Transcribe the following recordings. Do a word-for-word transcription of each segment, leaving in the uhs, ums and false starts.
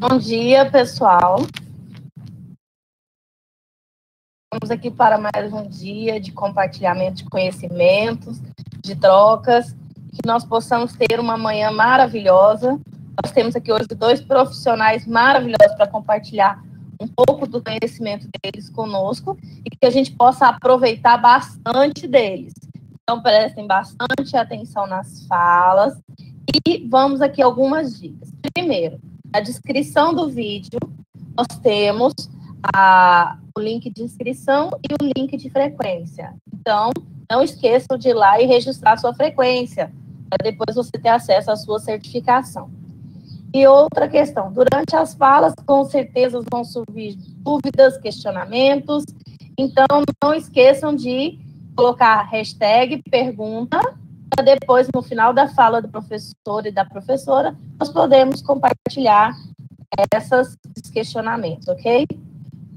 Bom dia, pessoal. Estamos aqui para mais um dia de compartilhamento de conhecimentos, de trocas, que nós possamos ter uma manhã maravilhosa. Nós temos aqui hoje dois profissionais maravilhosos para compartilhar um pouco do conhecimento deles conosco e que a gente possa aproveitar bastante deles. Então, prestem bastante atenção nas falas e vamos aqui algumas dicas. Primeiro, na descrição do vídeo, nós temos a, o link de inscrição e o link de frequência. Então, não esqueçam de ir lá e registrar a sua frequência, para depois você ter acesso à sua certificação. E outra questão, durante as falas, com certeza vão surgir dúvidas, questionamentos, então não esqueçam de colocar a hashtag pergunta, para depois, no final da fala do professor e da professora, nós podemos compartilhar essas, esses questionamentos, ok?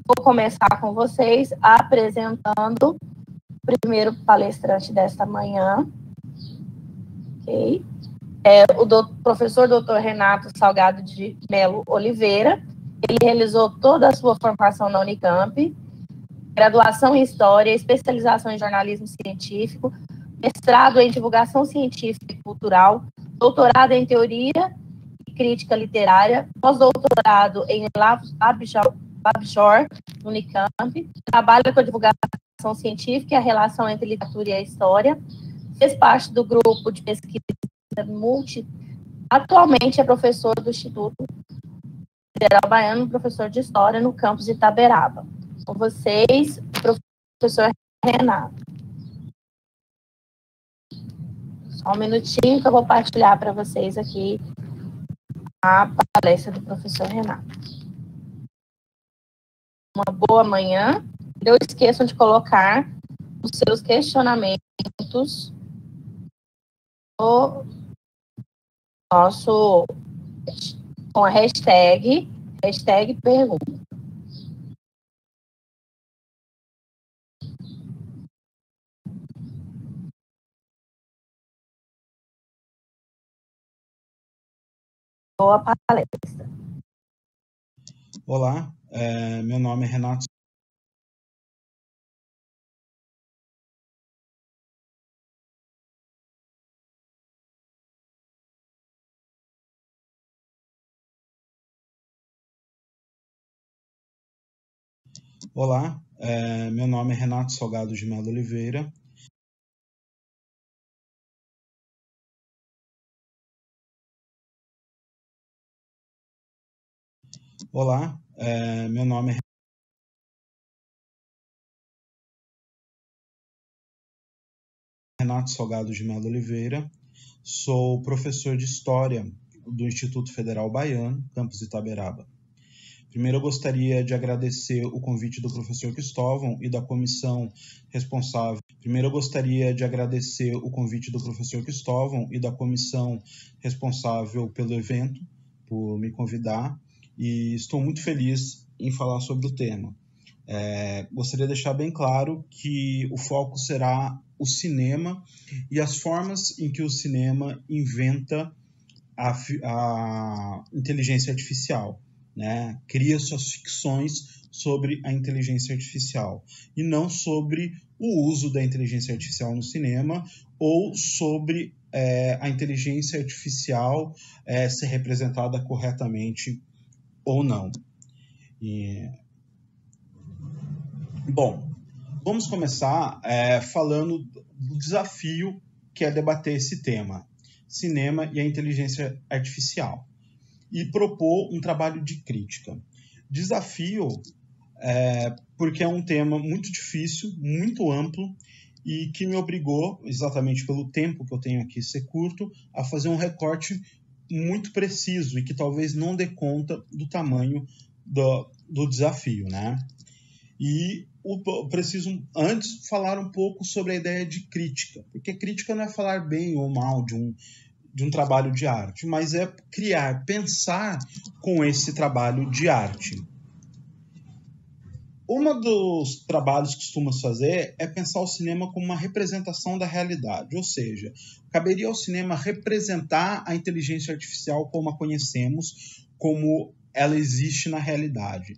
Vou começar com vocês apresentando o primeiro palestrante desta manhã, ok? É o do, professor doutor Renato Salgado de Melo Oliveira. Ele realizou toda a sua formação na Unicamp, graduação em História, especialização em Jornalismo Científico, mestrado em Divulgação Científica e Cultural, doutorado em Teoria e Crítica Literária, pós-doutorado em Labjor, no Unicamp, trabalha com a divulgação científica e a relação entre literatura e a história, fez parte do grupo de pesquisa multi, atualmente é professor do Instituto Federal Baiano, professor de História no campus de Itaberaba. Com vocês, professor Renato. Só um minutinho que eu vou partilhar para vocês aqui a palestra do professor Renato. Uma boa manhã. Não esqueçam de colocar os seus questionamentos no nosso, com a hashtag, hashtag pergunta. Boa palestra. Olá, é, meu nome é Renato. Olá, é, meu nome é Renato Salgado de Melo Oliveira. Olá, é, meu nome é... Renato Salgado de Melo Oliveira, sou professor de História do Instituto Federal Baiano, campus Itaberaba. Primeiro eu gostaria de agradecer o convite do professor Cristóvão e da comissão responsável. Primeiro eu gostaria de agradecer o convite do professor Cristóvão e da comissão responsável pelo evento, por me convidar. E estou muito feliz em falar sobre o tema. É, gostaria de deixar bem claro que o foco será o cinema e as formas em que o cinema inventa a, a inteligência artificial, né? Cria suas ficções sobre a inteligência artificial e não sobre o uso da inteligência artificial no cinema ou sobre é, a inteligência artificial é, ser representada corretamente ou não. E... Bom, vamos começar é, falando do desafio que é debater esse tema, cinema e a inteligência artificial, e propor um trabalho de crítica. Desafio é, porque é um tema muito difícil, muito amplo, e que me obrigou, exatamente pelo tempo que eu tenho aqui, ser curto, a fazer um recorte muito preciso e que talvez não dê conta do tamanho do, do desafio, né? E o, preciso antes falar um pouco sobre a ideia de crítica, porque crítica não é falar bem ou mal de um, de um trabalho de arte, mas é criar, pensar com esse trabalho de arte. Um dos trabalhos que costumamos fazer é pensar o cinema como uma representação da realidade, ou seja, caberia ao cinema representar a inteligência artificial como a conhecemos, como ela existe na realidade.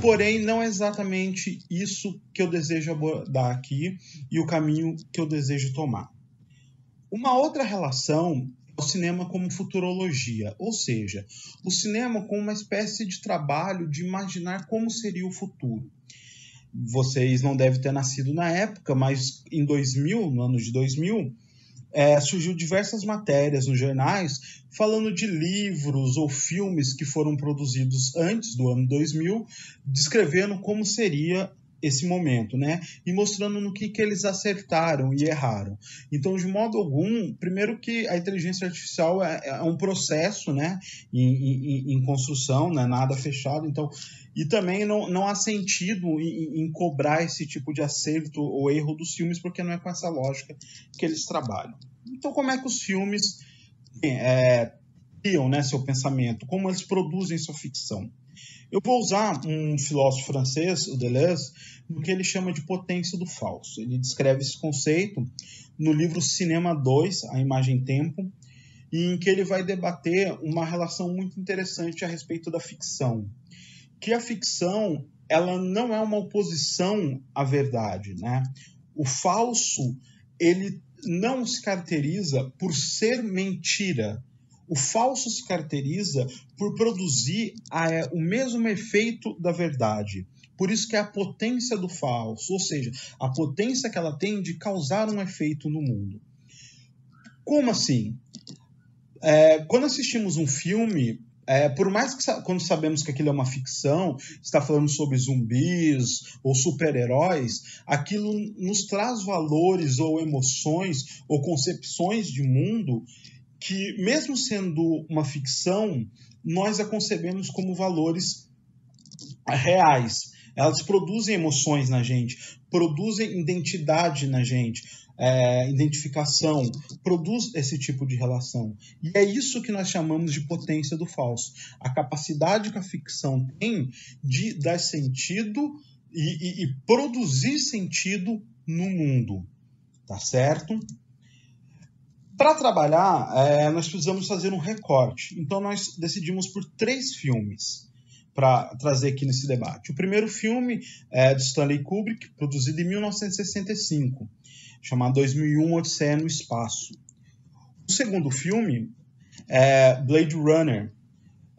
Porém, não é exatamente isso que eu desejo abordar aqui e o caminho que eu desejo tomar. Uma outra relação é o cinema como futurologia, ou seja, o cinema como uma espécie de trabalho de imaginar como seria o futuro. Vocês não devem ter nascido na época, mas em dois mil, no ano de dois mil, é, surgiu diversas matérias nos jornais falando de livros ou filmes que foram produzidos antes do ano dois mil, descrevendo como seria esse momento, né? E mostrando no que, que eles acertaram e erraram. Então, de modo algum, primeiro que a inteligência artificial é, é um processo, né? em, em, em construção, não é nada fechado. Então, e também não, não há sentido em, em cobrar esse tipo de acerto ou erro dos filmes, porque não é com essa lógica que eles trabalham. Então, como é que os filmes é, criam, né, seu pensamento? Como eles produzem sua ficção? Eu vou usar um filósofo francês, o Deleuze, no que ele chama de potência do falso. Ele descreve esse conceito no livro Cinema dois, A Imagem-Tempo, em que ele vai debater uma relação muito interessante a respeito da ficção. Que a ficção, ela não é uma oposição à verdade, né? O falso, ele não se caracteriza por ser mentira. O falso se caracteriza por produzir a, o mesmo efeito da verdade. Por isso que é a potência do falso, ou seja, a potência que ela tem de causar um efeito no mundo. Como assim? É, quando assistimos um filme, é, por mais que quando sabemos que aquilo é uma ficção, está falando sobre zumbis ou super-heróis, aquilo nos traz valores ou emoções ou concepções de mundo que, mesmo sendo uma ficção, nós a concebemos como valores reais. Elas produzem emoções na gente, produzem identidade na gente, é, identificação, produz esse tipo de relação. E é isso que nós chamamos de potência do falso. A capacidade que a ficção tem de dar sentido e, e, e produzir sentido no mundo. Tá certo? Para trabalhar, é, nós precisamos fazer um recorte. Então, nós decidimos por três filmes para trazer aqui nesse debate. O primeiro filme é de Stanley Kubrick, produzido em mil novecentos e sessenta e cinco, chamado dois mil e um: Uma Odisseia no Espaço. O segundo filme é Blade Runner,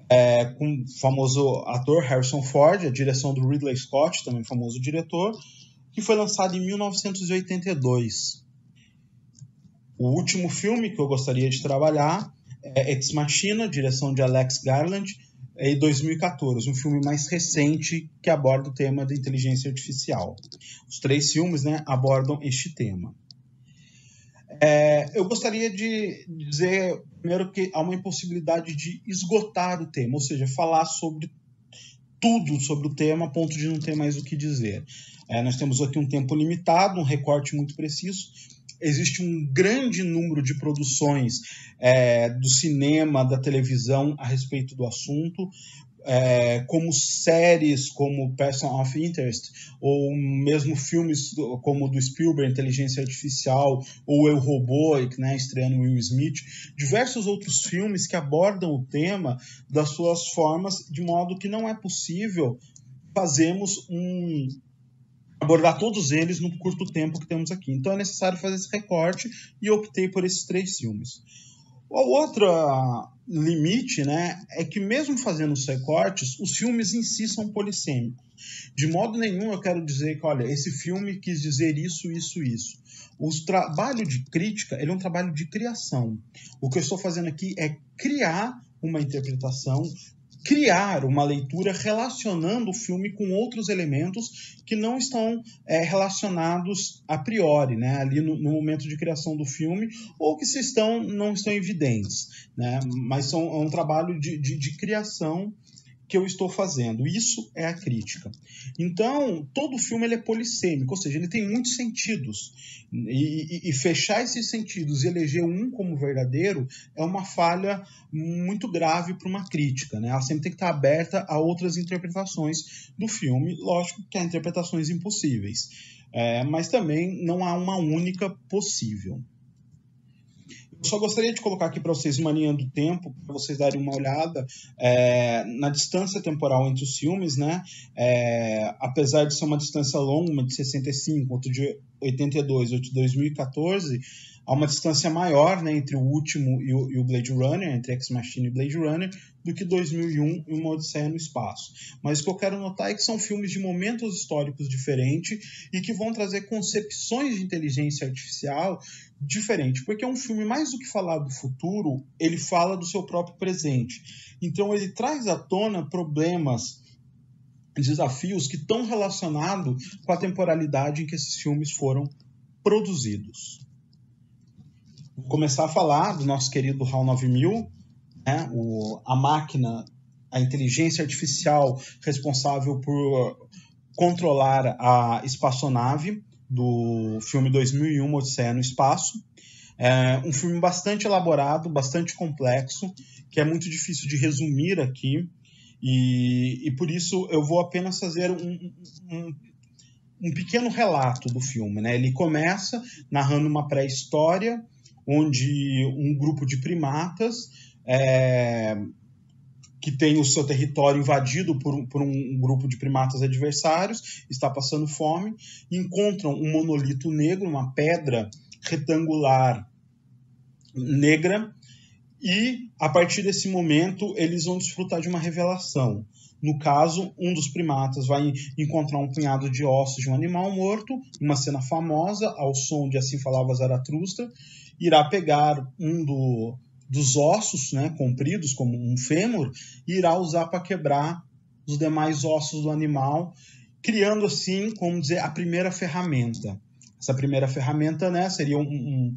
é, com o famoso ator Harrison Ford, a direção do Ridley Scott, também famoso diretor, que foi lançado em mil novecentos e oitenta e dois. O último filme que eu gostaria de trabalhar é Ex Machina, direção de Alex Garland, em dois mil e quatorze, um filme mais recente que aborda o tema da inteligência artificial. Os três filmes, né, abordam este tema. É, eu gostaria de dizer, primeiro, que há uma impossibilidade de esgotar o tema, ou seja, falar sobre tudo sobre o tema a ponto de não ter mais o que dizer. É, nós temos aqui um tempo limitado, um recorte muito preciso. Existe um grande número de produções é, do cinema, da televisão a respeito do assunto, é, como séries como Person of Interest, ou mesmo filmes do, como do Spielberg, Inteligência Artificial, ou Eu, Robô, né, estreando Will Smith, diversos outros filmes que abordam o tema das suas formas, de modo que não é possível fazermos um... abordar todos eles no curto tempo que temos aqui. Então é necessário fazer esse recorte e eu optei por esses três filmes. O outro limite, né, é que mesmo fazendo os recortes, os filmes em si são polissêmicos. De modo nenhum eu quero dizer que, olha, esse filme quis dizer isso, isso, isso. O trabalho de crítica, ele é um trabalho de criação. O que eu estou fazendo aqui é criar uma interpretação, criar uma leitura relacionando o filme com outros elementos que não estão é, relacionados a priori, né, ali no, no momento de criação do filme, ou que se estão, não estão evidentes, né, mas são, é um trabalho de, de, de criação que eu estou fazendo. Isso é a crítica. Então, todo filme ele é polissêmico, ou seja, ele tem muitos sentidos. E, e, e fechar esses sentidos e eleger um como verdadeiro é uma falha muito grave para uma crítica, né? Ela sempre tem que estar aberta a outras interpretações do filme. Lógico que há interpretações impossíveis, é, mas também não há uma única possível. Só gostaria de colocar aqui para vocês uma linha do tempo, para vocês darem uma olhada é, na distância temporal entre os filmes, né? É, apesar de ser uma distância longa, uma de sessenta e cinco, outra de oitenta e dois, outra de dois mil e quatorze, há uma distância maior, né, entre o último e o, e o Blade Runner, entre Ex Machina e Blade Runner, do que dois mil e um e Uma Odisseia no Espaço. Mas o que eu quero notar é que são filmes de momentos históricos diferentes e que vão trazer concepções de inteligência artificial diferentes, porque é um filme, mais do que falar do futuro, ele fala do seu próprio presente. Então ele traz à tona problemas, desafios que estão relacionados com a temporalidade em que esses filmes foram produzidos. Vou começar a falar do nosso querido HAL nove mil, né? O, a máquina, a inteligência artificial responsável por controlar a espaçonave do filme dois mil e um, Uma Odisseia no Espaço. É um filme bastante elaborado, bastante complexo, que é muito difícil de resumir aqui, e, e por isso eu vou apenas fazer um... um um pequeno relato do filme, né? Ele começa narrando uma pré-história onde um grupo de primatas é, que tem o seu território invadido por, por um grupo de primatas adversários, está passando fome, encontram um monolito negro, uma pedra retangular negra, e a partir desse momento eles vão desfrutar de uma revelação. No caso, um dos primatas vai encontrar um punhado de ossos de um animal morto, uma cena famosa, ao som de Assim Falava Zaratustra, irá pegar um do, dos ossos, né, compridos, como um fêmur, e irá usar para quebrar os demais ossos do animal, criando assim, como dizer, a primeira ferramenta. Essa primeira ferramenta, né, seria um, um,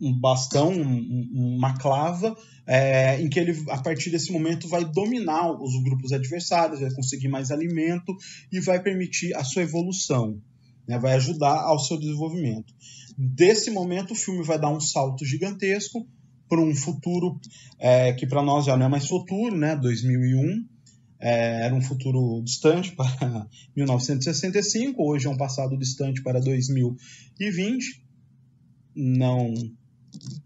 um bastão, um, uma clava, É, em que ele, a partir desse momento, vai dominar os grupos adversários, vai conseguir mais alimento e vai permitir a sua evolução, né? Vai ajudar ao seu desenvolvimento. Desse momento, o filme vai dar um salto gigantesco para um futuro é, que para nós já não é mais futuro, né? dois mil e um, é, era um futuro distante para mil novecentos e sessenta e cinco, hoje é um passado distante para dois mil e vinte, não...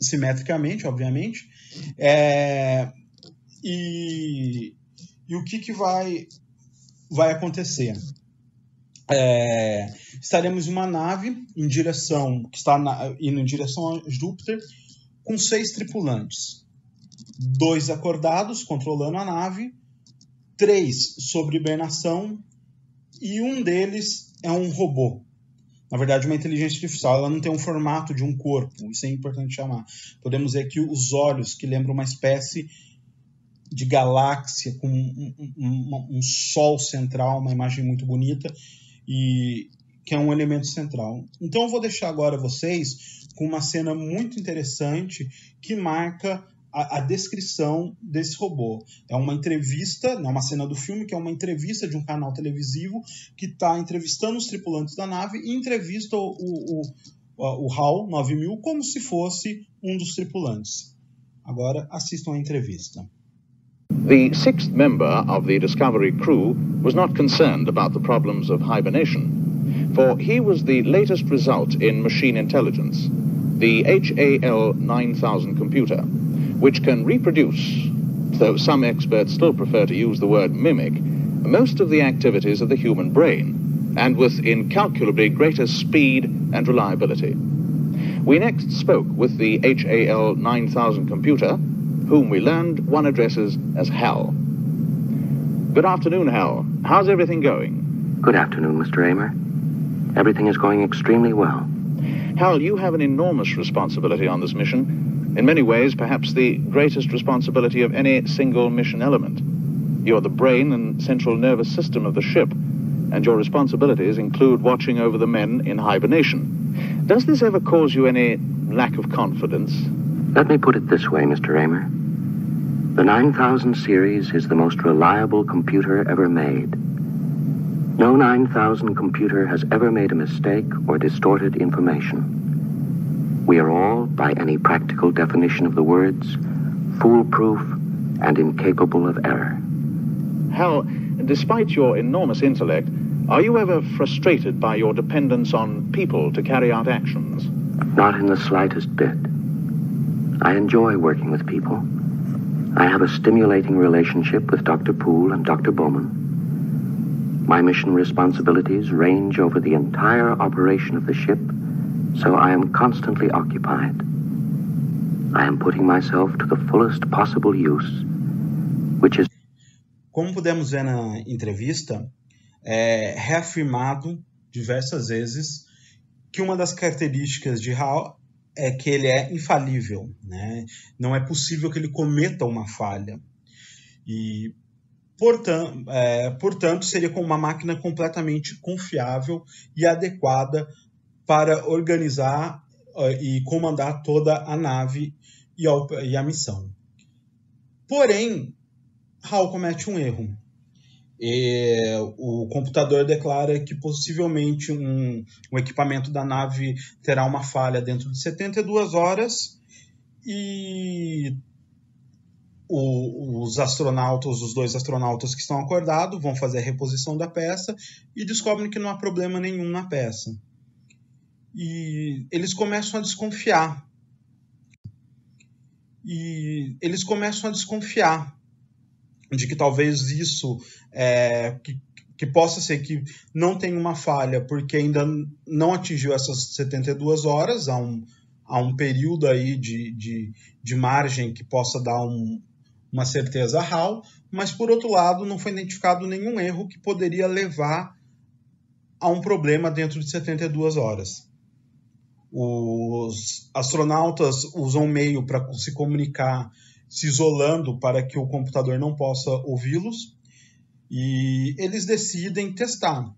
simetricamente, obviamente, é, e, e o que, que vai, vai acontecer? É, estaremos em uma nave em direção, que está na, indo em direção a Júpiter, com seis tripulantes, dois acordados, controlando a nave, três sobre hibernação, e um deles é um robô. Na verdade, uma inteligência artificial, ela não tem um formato de um corpo, isso é importante chamar. Podemos ver que os olhos, que lembram uma espécie de galáxia com um, um, um sol central, uma imagem muito bonita, e que é um elemento central. Então eu vou deixar agora vocês com uma cena muito interessante que marca a, a descrição desse robô. É uma entrevista, é uma cena do filme, que é uma entrevista de um canal televisivo que está entrevistando os tripulantes da nave e entrevista o, o, o, o HAL nove mil como se fosse um dos tripulantes. Agora assistam a entrevista. The sixth member of the Discovery crew was not concerned about the problems of hibernation, for he was the latest result in machine intelligence, the HAL nine thousand computer, which can reproduce, though some experts still prefer to use the word mimic, most of the activities of the human brain, and with incalculably greater speed and reliability. We next spoke with the HAL nine thousand computer, whom we learned one addresses as HAL. Good afternoon, HAL. How's everything going? Good afternoon, Mister Amer. Everything is going extremely well. HAL, you have an enormous responsibility on this mission. In many ways, perhaps the greatest responsibility of any single mission element. You're the brain and central nervous system of the ship, and your responsibilities include watching over the men in hibernation. Does this ever cause you any lack of confidence? Let me put it this way, Mister Amer. The nine thousand series is the most reliable computer ever made. No nine thousand computer has ever made a mistake or distorted information. We are all, by any practical definition of the words, foolproof and incapable of error. Hal, despite your enormous intellect, are you ever frustrated by your dependence on people to carry out actions? Not in the slightest bit. I enjoy working with people. I have a stimulating relationship with Doctor Poole and Doctor Bowman. My mission responsibilities range over the entire operation of the ship, so I am constantly occupied. I am putting myself to the fullest possible use, which is... Como pudemos ver na entrevista, é reafirmado diversas vezes que uma das características de Hal é que ele é infalível, né? Não é possível que ele cometa uma falha. E, portanto, é, portanto seria como uma máquina completamente confiável e adequada para organizar e comandar toda a nave e a, e a missão. Porém, Hal comete um erro. E o computador declara que possivelmente um, um equipamento da nave terá uma falha dentro de setenta e duas horas e o, os astronautas, os dois astronautas que estão acordados vão fazer a reposição da peça e descobrem que não há problema nenhum na peça. E eles começam a desconfiar. E eles começam a desconfiar. de que talvez isso, é, que, que possa ser que não tenha uma falha, porque ainda não atingiu essas setenta e duas horas, há um, há um período aí de, de, de margem que possa dar um, uma certeza H A L, mas, por outro lado, não foi identificado nenhum erro que poderia levar a um problema dentro de setenta e duas horas. Os astronautas usam meio para se comunicar se isolando para que o computador não possa ouvi-los, e eles decidem testar,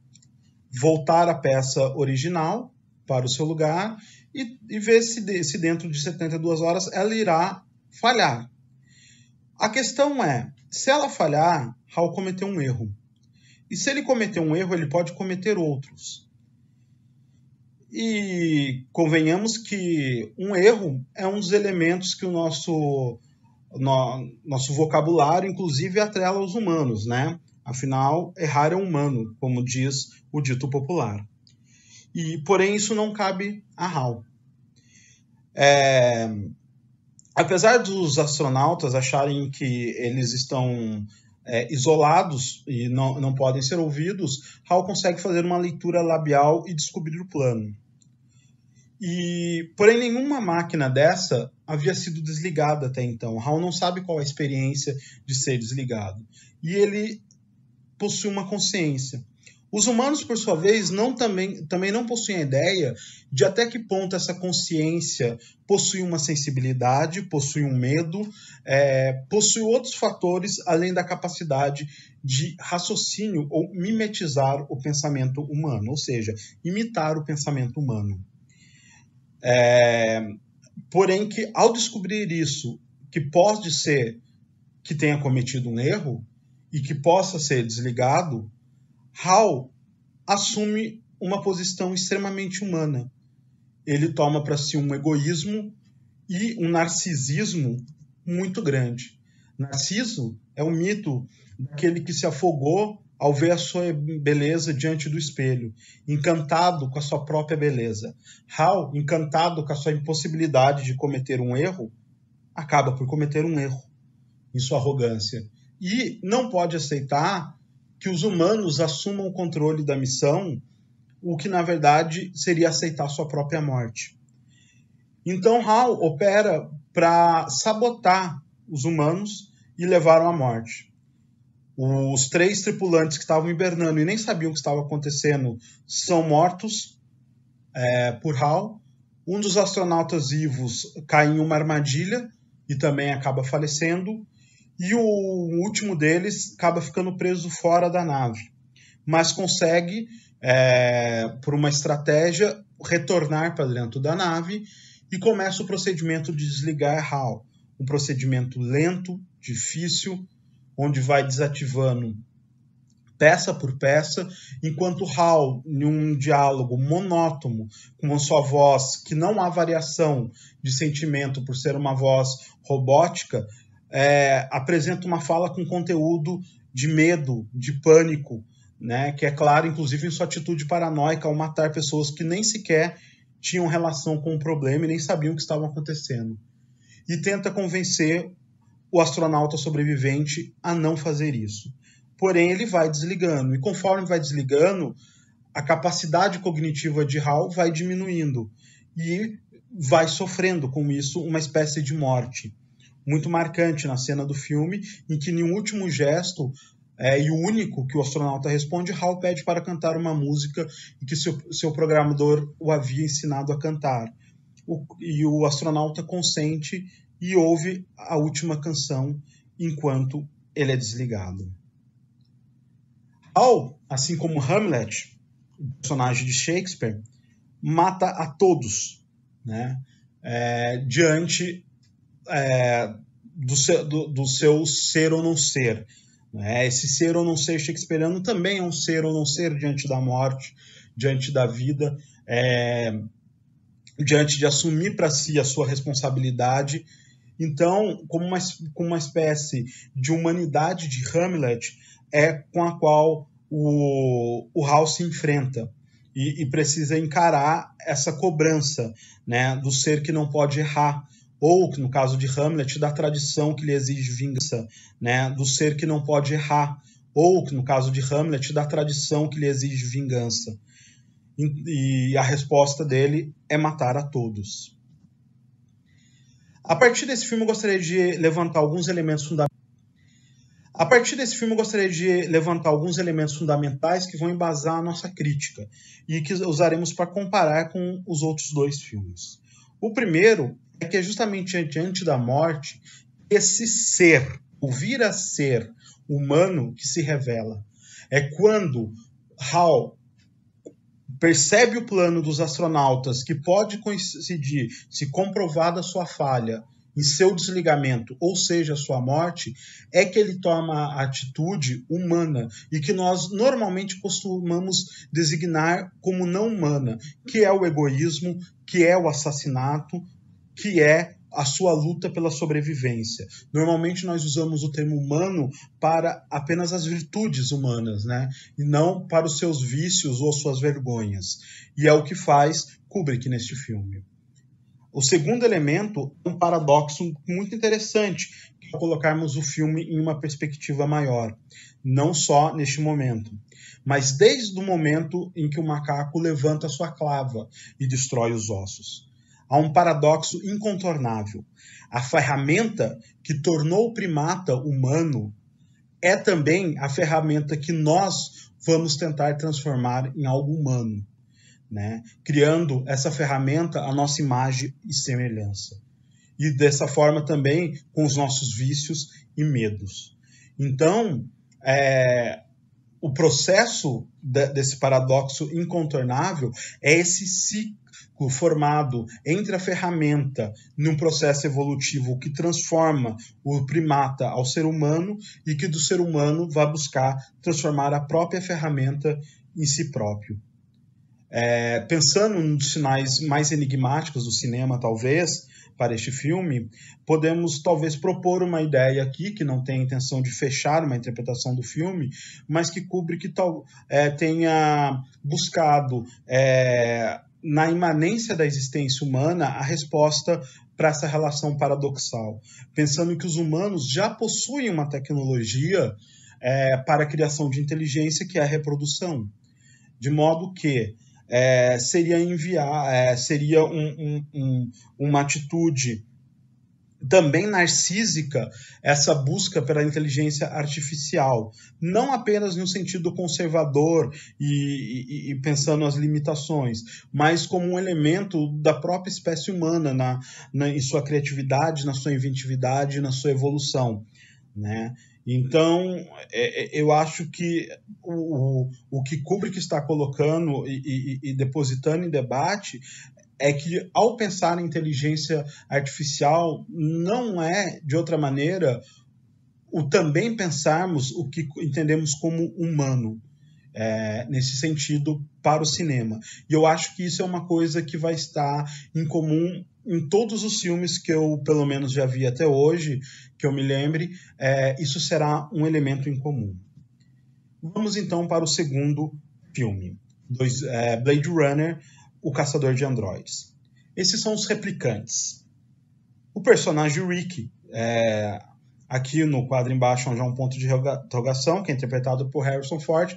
voltar a peça original para o seu lugar e, e ver se, de, se dentro de setenta e duas horas ela irá falhar. A questão é, se ela falhar, Hal cometeu um erro. E se ele cometer um erro, ele pode cometer outros. E convenhamos que um erro é um dos elementos que o nosso... No, nosso vocabulário, inclusive, atrela aos humanos, né? Afinal, errar é humano, como diz o dito popular. E, porém, isso não cabe a Hal. É, apesar dos astronautas acharem que eles estão é, isolados e não, não podem ser ouvidos, Hal consegue fazer uma leitura labial e descobrir o plano. E, porém, nenhuma máquina dessa havia sido desligada até então. Hal não sabe qual é a experiência de ser desligado. E ele possui uma consciência. Os humanos, por sua vez, não, também, também não possuem a ideia de até que ponto essa consciência possui uma sensibilidade, possui um medo, é, possui outros fatores além da capacidade de raciocínio ou mimetizar o pensamento humano, ou seja, imitar o pensamento humano. É, porém que ao descobrir isso, que pode ser que tenha cometido um erro e que possa ser desligado, Hal assume uma posição extremamente humana. Ele toma para si um egoísmo e um narcisismo muito grande. Narciso é o mito daquele que se afogou ao ver a sua beleza diante do espelho, encantado com a sua própria beleza. Hal, encantado com a sua impossibilidade de cometer um erro, acaba por cometer um erro em sua arrogância. E não pode aceitar que os humanos assumam o controle da missão, o que, na verdade, seria aceitar sua própria morte. Então, Hal opera para sabotar os humanos e levá-los à morte. Os três tripulantes que estavam hibernando e nem sabiam o que estava acontecendo são mortos é, por Hal. Um dos astronautas vivos cai em uma armadilha e também acaba falecendo. E o último deles acaba ficando preso fora da nave, mas consegue, é, por uma estratégia, retornar para dentro da nave e começa o procedimento de desligar Hal. Um procedimento lento, difícil, onde vai desativando peça por peça, enquanto Hal, em um diálogo monótono, com a sua voz, que não há variação de sentimento por ser uma voz robótica, é, apresenta uma fala com conteúdo de medo, de pânico, né? Que é claro, inclusive, em sua atitude paranoica ao matar pessoas que nem sequer tinham relação com o problema e nem sabiam o que estava acontecendo. e tenta convencer o astronauta sobrevivente a não fazer isso. Porém, ele vai desligando. E conforme vai desligando, a capacidade cognitiva de HAL vai diminuindo. E vai sofrendo com isso uma espécie de morte. Muito marcante na cena do filme, em que, em um último gesto, é, e o único que o astronauta responde, HAL pede para cantar uma música que seu, seu programador o havia ensinado a cantar. O, e o astronauta consente e ouve a última canção enquanto ele é desligado. HAL, assim como Hamlet, o personagem de Shakespeare, mata a todos, né? É, diante é, do, seu, do, do seu ser ou não ser. Né? Esse ser ou não ser shakespeariano também é um ser ou não ser diante da morte, diante da vida, é, diante de assumir para si a sua responsabilidade. Então, como uma, como uma espécie de humanidade de Hamlet, é com a qual o, o HAL se enfrenta e, e precisa encarar essa cobrança, né, do ser que não pode errar, ou, no caso de Hamlet, da tradição que lhe exige vingança, né, do ser que não pode errar, ou, no caso de Hamlet, da tradição que lhe exige vingança. E, e a resposta dele é matar a todos. A partir desse filme, eu gostaria de levantar alguns elementos fundamentais A partir desse filme, eu gostaria de levantar alguns elementos fundamentais que vão embasar a nossa crítica e que usaremos para comparar com os outros dois filmes. O primeiro é que é justamente diante da morte esse ser, o vir a ser humano que se revela. É quando HAL percebe o plano dos astronautas, que pode coincidir, se comprovada a sua falha, em seu desligamento, ou seja, sua morte, é que ele toma a atitude humana e que nós normalmente costumamos designar como não humana, que é o egoísmo, que é o assassinato, que é a sua luta pela sobrevivência. Normalmente nós usamos o termo humano para apenas as virtudes humanas, né? E não para os seus vícios ou suas vergonhas. E é o que faz Kubrick neste filme. O segundo elemento é um paradoxo muito interessante, que é colocarmos o filme em uma perspectiva maior, não só neste momento, mas desde o momento em que o macaco levanta sua clava e destrói os ossos. Há um paradoxo incontornável. A ferramenta que tornou o primata humano é também a ferramenta que nós vamos tentar transformar em algo humano, né? Criando essa ferramenta a nossa imagem e semelhança. E dessa forma também com os nossos vícios e medos. Então, é, o processo de, desse paradoxo incontornável é esse ciclo formado entre a ferramenta num processo evolutivo que transforma o primata ao ser humano e que do ser humano vai buscar transformar a própria ferramenta em si próprio. É, pensando nos sinais mais enigmáticos do cinema, talvez, para este filme, podemos talvez propor uma ideia aqui, que não tem a intenção de fechar uma interpretação do filme, mas que Kubrick tal, é, tenha buscado é, na imanência da existência humana a resposta para essa relação paradoxal, pensando que os humanos já possuem uma tecnologia é, para a criação de inteligência, que é a reprodução, de modo que É, seria enviar, é, seria um, um, um, uma atitude também narcísica essa busca pela inteligência artificial, não apenas no sentido conservador e, e, e pensando as limitações, mas como um elemento da própria espécie humana na, na, em sua criatividade, na sua inventividade, na sua evolução, né? Então, eu acho que o, o que Kubrick está colocando e, e, e depositando em debate é que, ao pensar em inteligência artificial, não é, de outra maneira, o também pensarmos o que entendemos como humano, é, nesse sentido, para o cinema. E eu acho que isso é uma coisa que vai estar em comum em todos os filmes que eu, pelo menos, já vi até hoje, que eu me lembre, é, isso será um elemento em comum. Vamos, então, para o segundo filme, dois, é, Blade Runner, O Caçador de Androides. Esses são os replicantes. o personagem Rick, é, aqui no quadro embaixo onde há um ponto de interrogação, que é interpretado por Harrison Ford,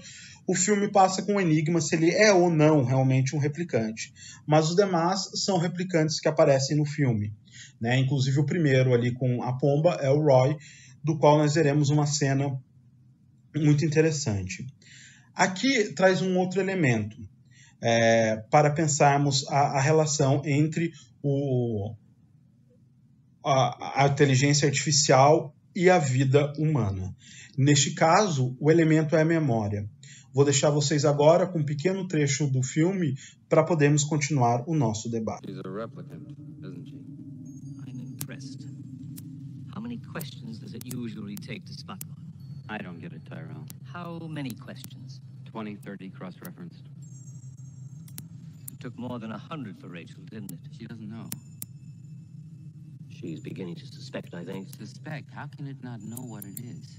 o filme passa com um enigma se ele é ou não realmente um replicante. Mas os demais são replicantes que aparecem no filme, né? Inclusive o primeiro ali com a pomba é o Roy, do qual nós veremos uma cena muito interessante. Aqui traz um outro elemento, é, para pensarmos a, a relação entre o, a, a inteligência artificial e a vida humana. Neste caso, o elemento é a memória. Vou deixar vocês agora com um pequeno trecho do filme para podermos continuar o nosso debate. She's a replicant, isn't she? I'm impressed. How many questions does it usually take to spot one? I don't get it, Tyrell. How many questions? twenty, thirty cross-referenced. It took more than a hundred for Rachel, didn't it? She doesn't know. She's beginning to suspect, I think. Suspect? How can it not know what it is?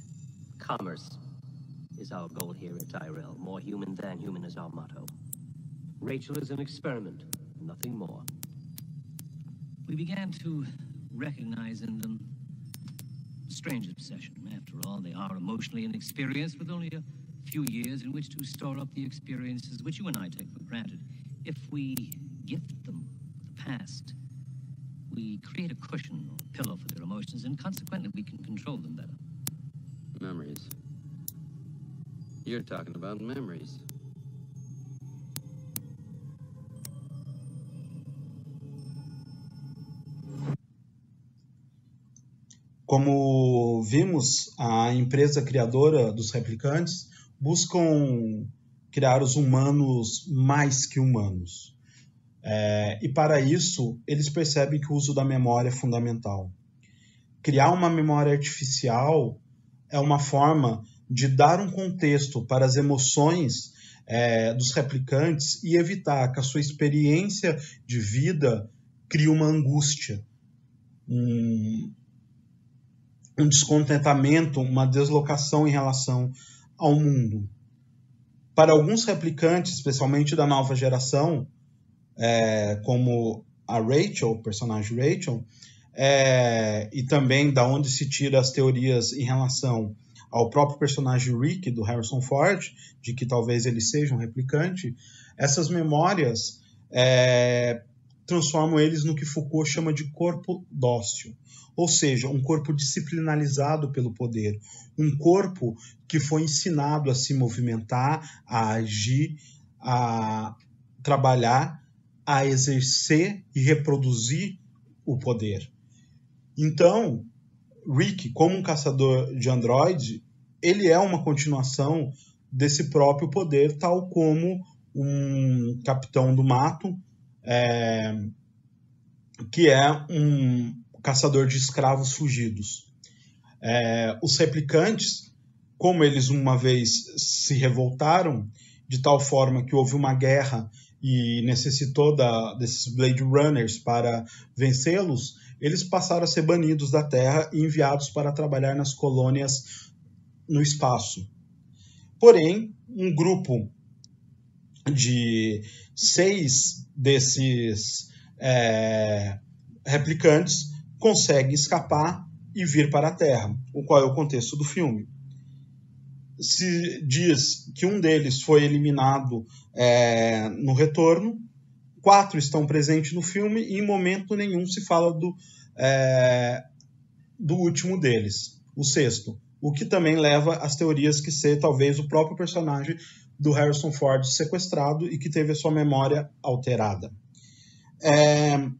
Commerce is our goal here at Tyrell. More human than human is our motto. Rachel is an experiment, nothing more. We began to recognize in them strange obsession. After all, they are emotionally inexperienced with only a few years in which to store up the experiences which you and I take for granted. If we gift them with the past, we create a cushion or a pillow for their emotions, and consequently we can control them better. Memories. You're talking about memories. Como vimos, a empresa criadora dos replicantes buscam criar os humanos mais que humanos. É, e para isso, eles percebem que o uso da memória é fundamental. Criar uma memória artificial é uma forma de dar um contexto para as emoções, é, dos replicantes e evitar que a sua experiência de vida crie uma angústia, um... um descontentamento, uma deslocação em relação ao mundo. Para alguns replicantes, especialmente da nova geração, é, como a Rachel, o personagem Rachel, é, e também da onde se tira as teorias em relação ao próprio personagem Rick, do Harrison Ford, de que talvez ele seja um replicante, essas memórias é, transformam eles no que Foucault chama de corpo dócil. Ou seja, um corpo disciplinalizado pelo poder, um corpo que foi ensinado a se movimentar, a agir, a trabalhar, a exercer e reproduzir o poder. Então, Rick, como um caçador de androide, ele é uma continuação desse próprio poder, tal como um capitão do mato, é, que é um caçador de escravos fugidos. É, os replicantes, como eles uma vez se revoltaram, de tal forma que houve uma guerra e necessitou da, desses Blade Runners para vencê-los, eles passaram a ser banidos da Terra e enviados para trabalhar nas colônias no espaço. Porém, um grupo de seis desses é, replicantes consegue escapar e vir para a Terra, o qual é o contexto do filme. Se diz que um deles foi eliminado é, no retorno, quatro estão presentes no filme e em momento nenhum se fala do, é, do último deles, o sexto, o que também leva às teorias que ser talvez o próprio personagem do Harrison Ford sequestrado e que teve a sua memória alterada. É...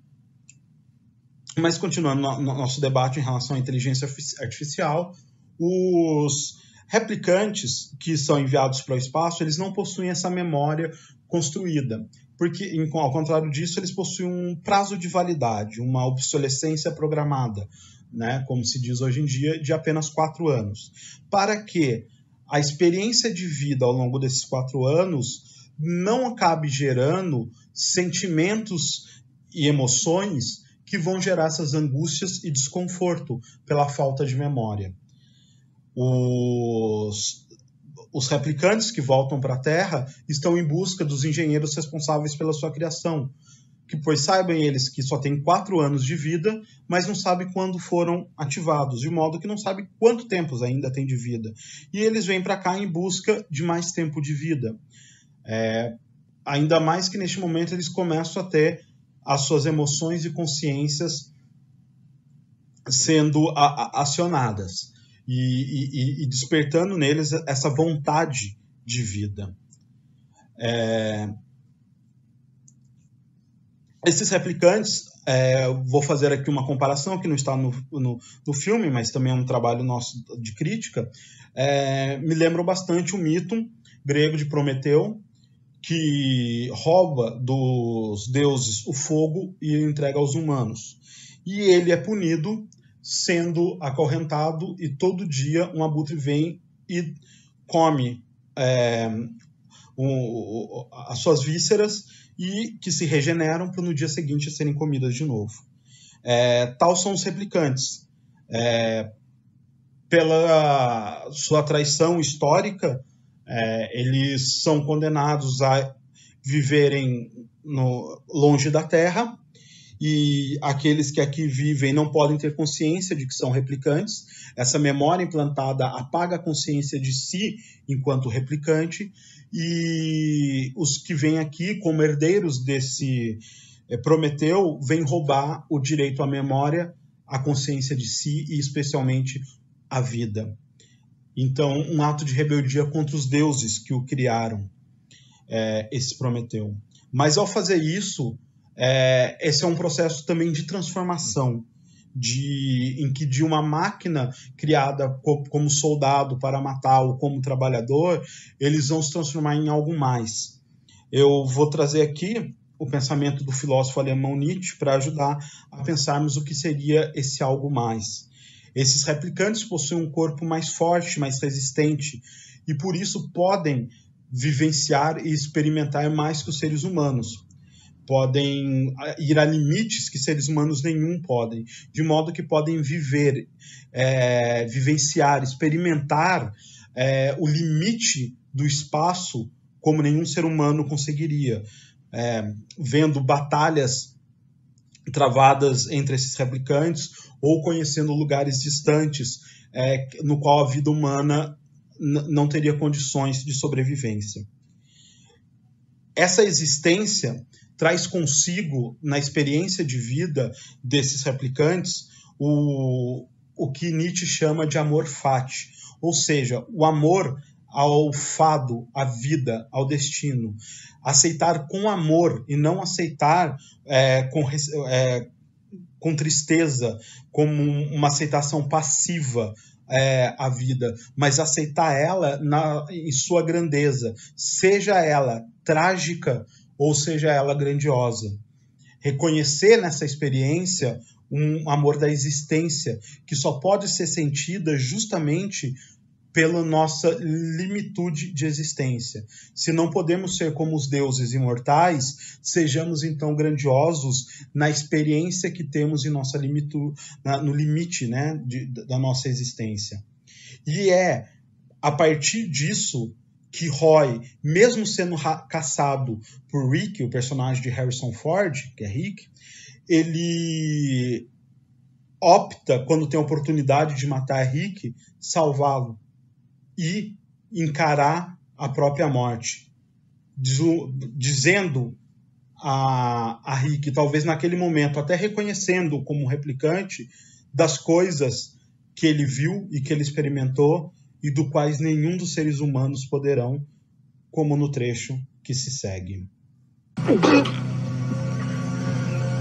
Mas, continuando no nosso debate em relação à inteligência artificial, os replicantes que são enviados para o espaço, eles não possuem essa memória construída, porque, ao contrário disso, eles possuem um prazo de validade, uma obsolescência programada, né, como se diz hoje em dia, de apenas quatro anos, para que a experiência de vida ao longo desses quatro anos não acabe gerando sentimentos e emoções que vão gerar essas angústias e desconforto pela falta de memória. Os, os replicantes que voltam para a Terra estão em busca dos engenheiros responsáveis pela sua criação, que pois saibam eles que só tem quatro anos de vida, mas não sabe quando foram ativados, de modo que não sabe quanto tempo ainda tem de vida. E eles vêm para cá em busca de mais tempo de vida. É, ainda mais que neste momento eles começam a ter as suas emoções e consciências sendo a, a, acionadas e, e, e despertando neles essa vontade de vida. É... Esses replicantes, é, vou fazer aqui uma comparação que não está no, no, no filme, mas também é um trabalho nosso de crítica, é, me lembram bastante o mito grego de Prometeu, que rouba dos deuses o fogo e entrega aos humanos. E ele é punido sendo acorrentado, e todo dia um abutre vem e come é, o, as suas vísceras, e que se regeneram para no dia seguinte serem comidas de novo. É, tal são os replicantes. É, pela sua traição histórica, É, eles são condenados a viverem no, longe da Terra, e aqueles que aqui vivem não podem ter consciência de que são replicantes. Essa memória implantada apaga a consciência de si enquanto replicante, e os que vêm aqui como herdeiros desse é, Prometeu vêm roubar o direito à memória, à consciência de si e especialmente à vida. Então, um ato de rebeldia contra os deuses que o criaram, é, esse Prometeu. Mas, ao fazer isso, é, esse é um processo também de transformação, de, em que de uma máquina criada co como soldado para matar ou como trabalhador, eles vão se transformar em algo mais. Eu vou trazer aqui o pensamento do filósofo alemão Nietzsche para ajudar a pensarmos o que seria esse algo mais. Esses replicantes possuem um corpo mais forte, mais resistente, e por isso podem vivenciar e experimentar mais que os seres humanos. Podem ir a limites que seres humanos nenhum podem, de modo que podem viver, é, vivenciar, experimentar é, o limite do espaço como nenhum ser humano conseguiria, é, vendo batalhas travadas entre esses replicantes, ou conhecendo lugares distantes é, no qual a vida humana não teria condições de sobrevivência. Essa existência traz consigo, na experiência de vida desses replicantes, o, o que Nietzsche chama de amor fati, ou seja, o amor ao fado, à vida, ao destino. Aceitar com amor e não aceitar é, com... É, com tristeza, como uma aceitação passiva é, à vida, mas aceitar ela na, em sua grandeza, seja ela trágica ou seja ela grandiosa. Reconhecer nessa experiência um amor da existência, que só pode ser sentida justamente pela nossa limitude de existência. Se não podemos ser como os deuses imortais, sejamos então grandiosos na experiência que temos em nossa limitu, na, no limite né, de, da nossa existência. E é a partir disso que Roy, mesmo sendo caçado por Rick, o personagem de Harrison Ford, que é Rick, ele opta, quando tem a oportunidade de matar Rick, salvá-lo e encarar a própria morte, dizendo a, a Rick, talvez naquele momento, até reconhecendo como replicante, das coisas que ele viu e que ele experimentou e do quais nenhum dos seres humanos poderão, como no trecho que se segue.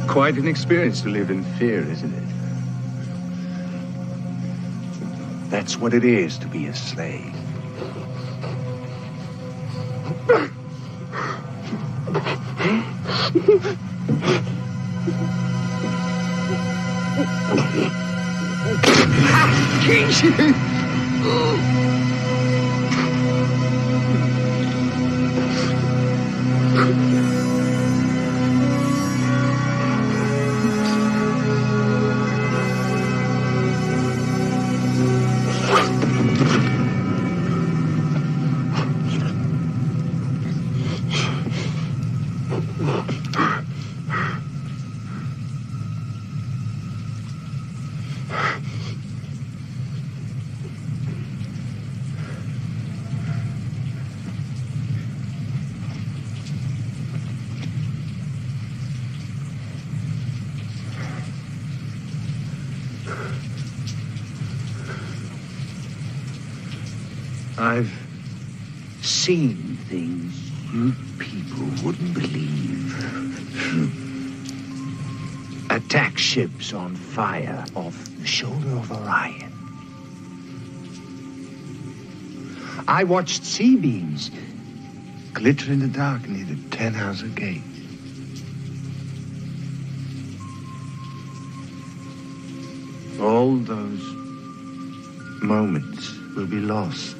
Quite an experience to live in fear, isn't it? That's what it is to be a slave. I've seen things you people wouldn't believe. Attack ships on fire off the shoulder of Orion. I watched sea beams glitter in the dark near the Tannhauser Gate. All those moments will be lost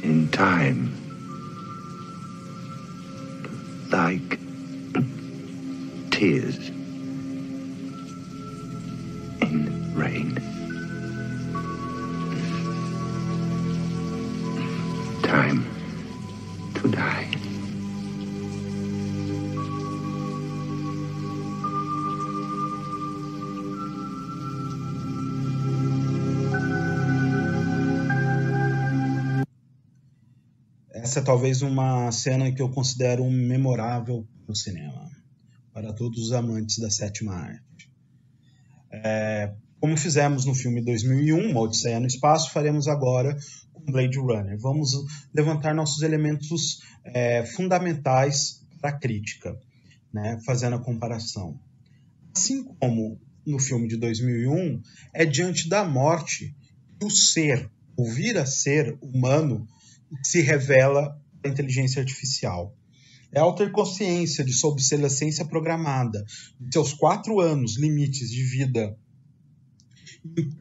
in time, like tears in rain. Time to die. Essa é talvez uma cena que eu considero memorável no cinema, para todos os amantes da sétima arte. É, como fizemos no filme dois mil e um, Uma Odisseia no Espaço, faremos agora com Blade Runner. Vamos levantar nossos elementos é, fundamentais para a crítica, né, fazendo a comparação. Assim como no filme de dois mil e um, é diante da morte que o ser, ou vir a ser humano, se revela a inteligência artificial. É ao ter consciência de sua obsolescência programada, de seus quatro anos limites de vida,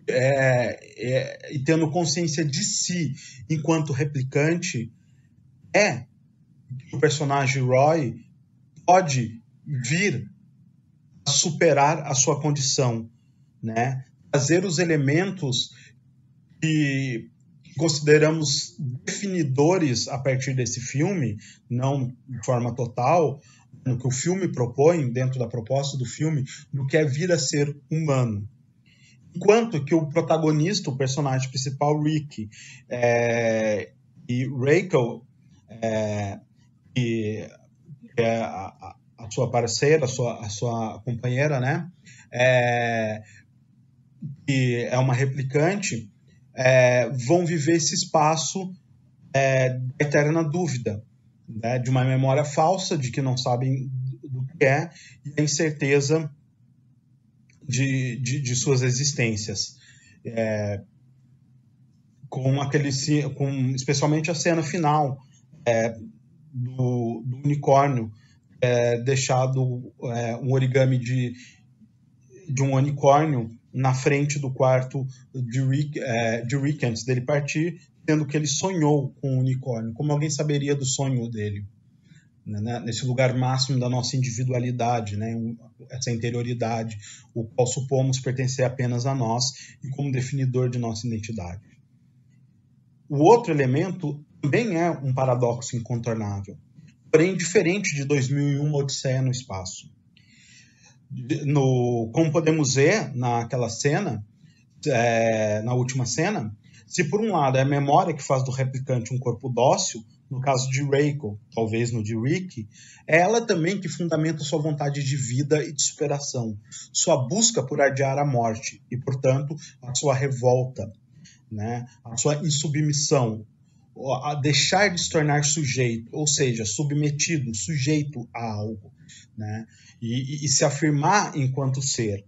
é, é, e tendo consciência de si enquanto replicante, é que o personagem Roy pode vir a superar a sua condição, né? Trazer os elementos que consideramos definidores a partir desse filme, não de forma total, no que o filme propõe, dentro da proposta do filme, do que é vir a ser humano. Enquanto que o protagonista, o personagem principal, Rick, é, e Rachel, é, que é a, a sua parceira, a sua, a sua companheira, né? É, que é uma replicante, É, vão viver esse espaço é, da eterna dúvida, né? De uma memória falsa, de que não sabem do que é, e a incerteza de, de, de suas existências. É, com aquele, com, especialmente a cena final é, do, do unicórnio, é, deixado é, um origami de, de um unicórnio na frente do quarto de Rick, é, de Rick antes dele partir, tendo que ele sonhou com o unicórnio. Como alguém saberia do sonho dele? Né? Nesse lugar máximo da nossa individualidade, né? Essa interioridade, o qual supomos pertencer apenas a nós e como definidor de nossa identidade. O outro elemento também é um paradoxo incontornável, porém diferente de dois mil e um, Odisseia no Espaço. No, como podemos ver naquela cena, é, na última cena, se por um lado é a memória que faz do replicante um corpo dócil, no caso de Rachel, talvez no de Rick, é ela também que fundamenta sua vontade de vida e de superação, sua busca por adiar a morte e, portanto, a sua revolta, né, a sua insubmissão, a deixar de se tornar sujeito, ou seja, submetido, sujeito a algo, né? E, e se afirmar enquanto ser.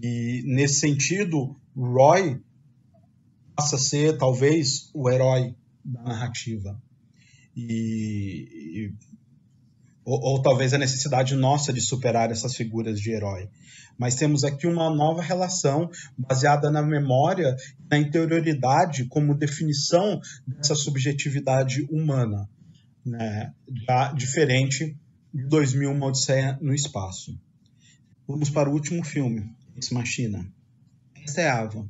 E, nesse sentido, Roy passa a ser, talvez, o herói da narrativa. E, e, ou, ou talvez a necessidade nossa de superar essas figuras de herói. Mas temos aqui uma nova relação baseada na memória, na interioridade como definição dessa subjetividade humana, né? Já diferente de dois mil, Uma Odisseia no Espaço. Vamos para o último filme, Ex Machina. Esta é Ava,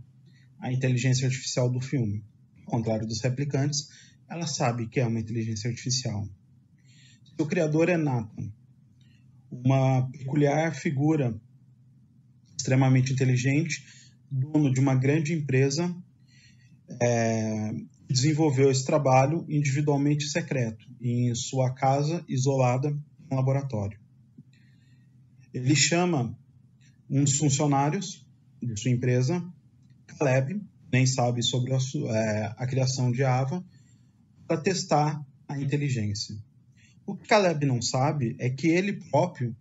a inteligência artificial do filme. Ao contrário dos replicantes, ela sabe que é uma inteligência artificial. Seu criador é Nathan, uma peculiar figura extremamente inteligente, dono de uma grande empresa, é, desenvolveu esse trabalho individualmente secreto, em sua casa isolada, um laboratório. Ele chama um dos funcionários de sua empresa, Caleb, nem sabe sobre a, é, a criação de Ava, para testar a inteligência. O que Caleb não sabe é que ele próprio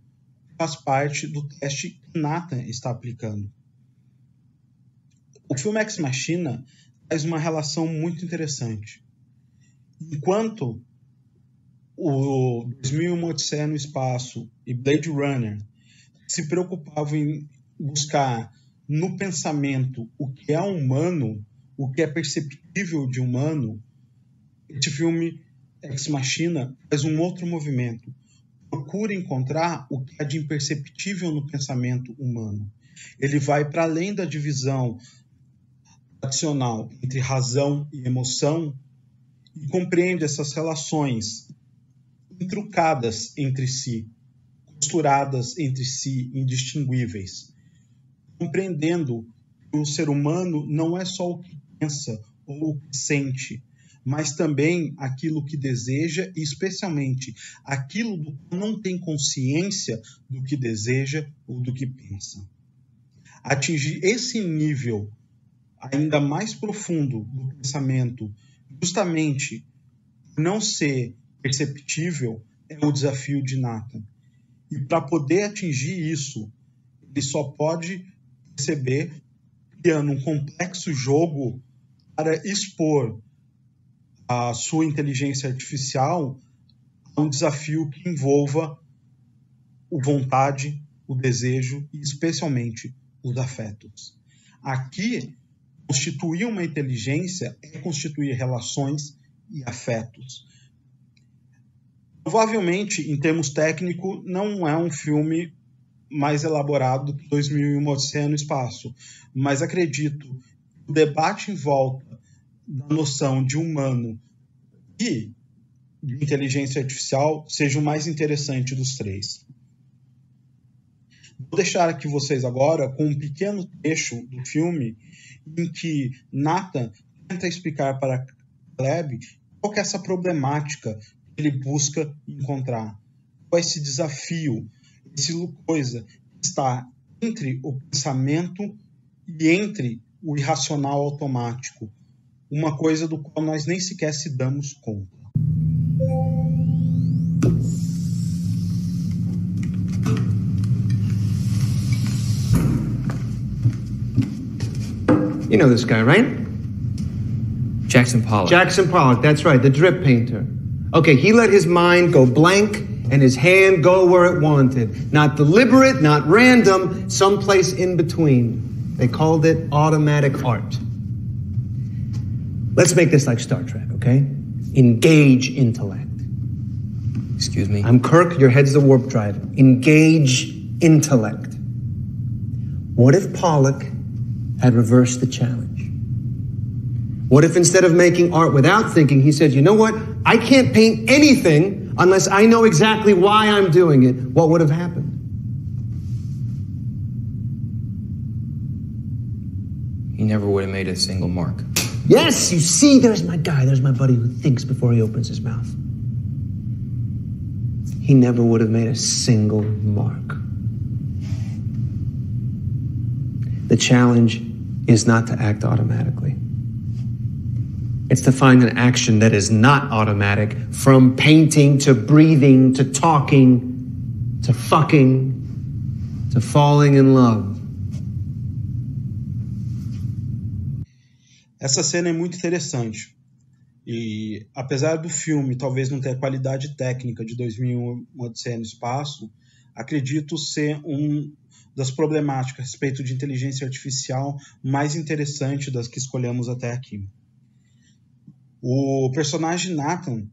faz parte do teste que Nathan está aplicando. O filme Ex Machina faz uma relação muito interessante. Enquanto o dois mil e um: Uma Odisseia no Espaço e Blade Runner se preocupavam em buscar no pensamento o que é humano, o que é perceptível de humano, esse filme Ex Machina faz um outro movimento. Procura encontrar o que é de imperceptível no pensamento humano. Ele vai para além da divisão tradicional entre razão e emoção e compreende essas relações intrucadas entre si, costuradas entre si, indistinguíveis, compreendendo que o ser humano não é só o que pensa ou o que sente, mas também aquilo que deseja e, especialmente, aquilo do que não tem consciência do que deseja ou do que pensa. Atingir esse nível ainda mais profundo do pensamento, justamente por não ser perceptível, é o desafio de Nathan. E para poder atingir isso, ele só pode perceber criando um complexo jogo para expor a sua inteligência artificial a um desafio que envolva a vontade, o desejo e, especialmente, os afetos. Aqui, constituir uma inteligência é constituir relações e afetos. Provavelmente, em termos técnicos, não é um filme mais elaborado que dois mil e um: Uma Odisseia no Espaço, mas acredito que o debate em volta da noção de humano e de inteligência artificial seja o mais interessante dos três. Vou deixar aqui vocês agora com um pequeno trecho do filme em que Nathan tenta explicar para Caleb qual que é essa problemática que ele busca encontrar, qual é esse desafio, essa coisa que está entre o pensamento e entre o irracional automático, uma coisa do qual nós nem sequer se damos conta. You know this guy, right? Jackson Pollock. Jackson Pollock, that's right, the drip painter. Okay, he let his mind go blank and his hand go where it wanted. Not deliberate, not random, someplace in between. They called it automatic art. Let's make this like Star Trek, okay? Engage intellect. Excuse me? I'm Kirk, your head's the warp drive. Engage intellect. What if Pollock had reversed the challenge? What if instead of making art without thinking, he said, you know what? I can't paint anything unless I know exactly why I'm doing it. What would have happened? He never would have made a single mark. Yes, you see, there's my guy, there's my buddy who thinks before he opens his mouth. He never would have made a single mark. The challenge is not to act automatically. It's to find an action that is not automatic, from painting to breathing to talking to fucking to falling in love. Essa cena é muito interessante e, apesar do filme talvez não ter a qualidade técnica de dois mil e um: Uma Odisseia no Espaço, acredito ser uma das problemáticas a respeito de inteligência artificial mais interessante das que escolhemos até aqui. O personagem Nathan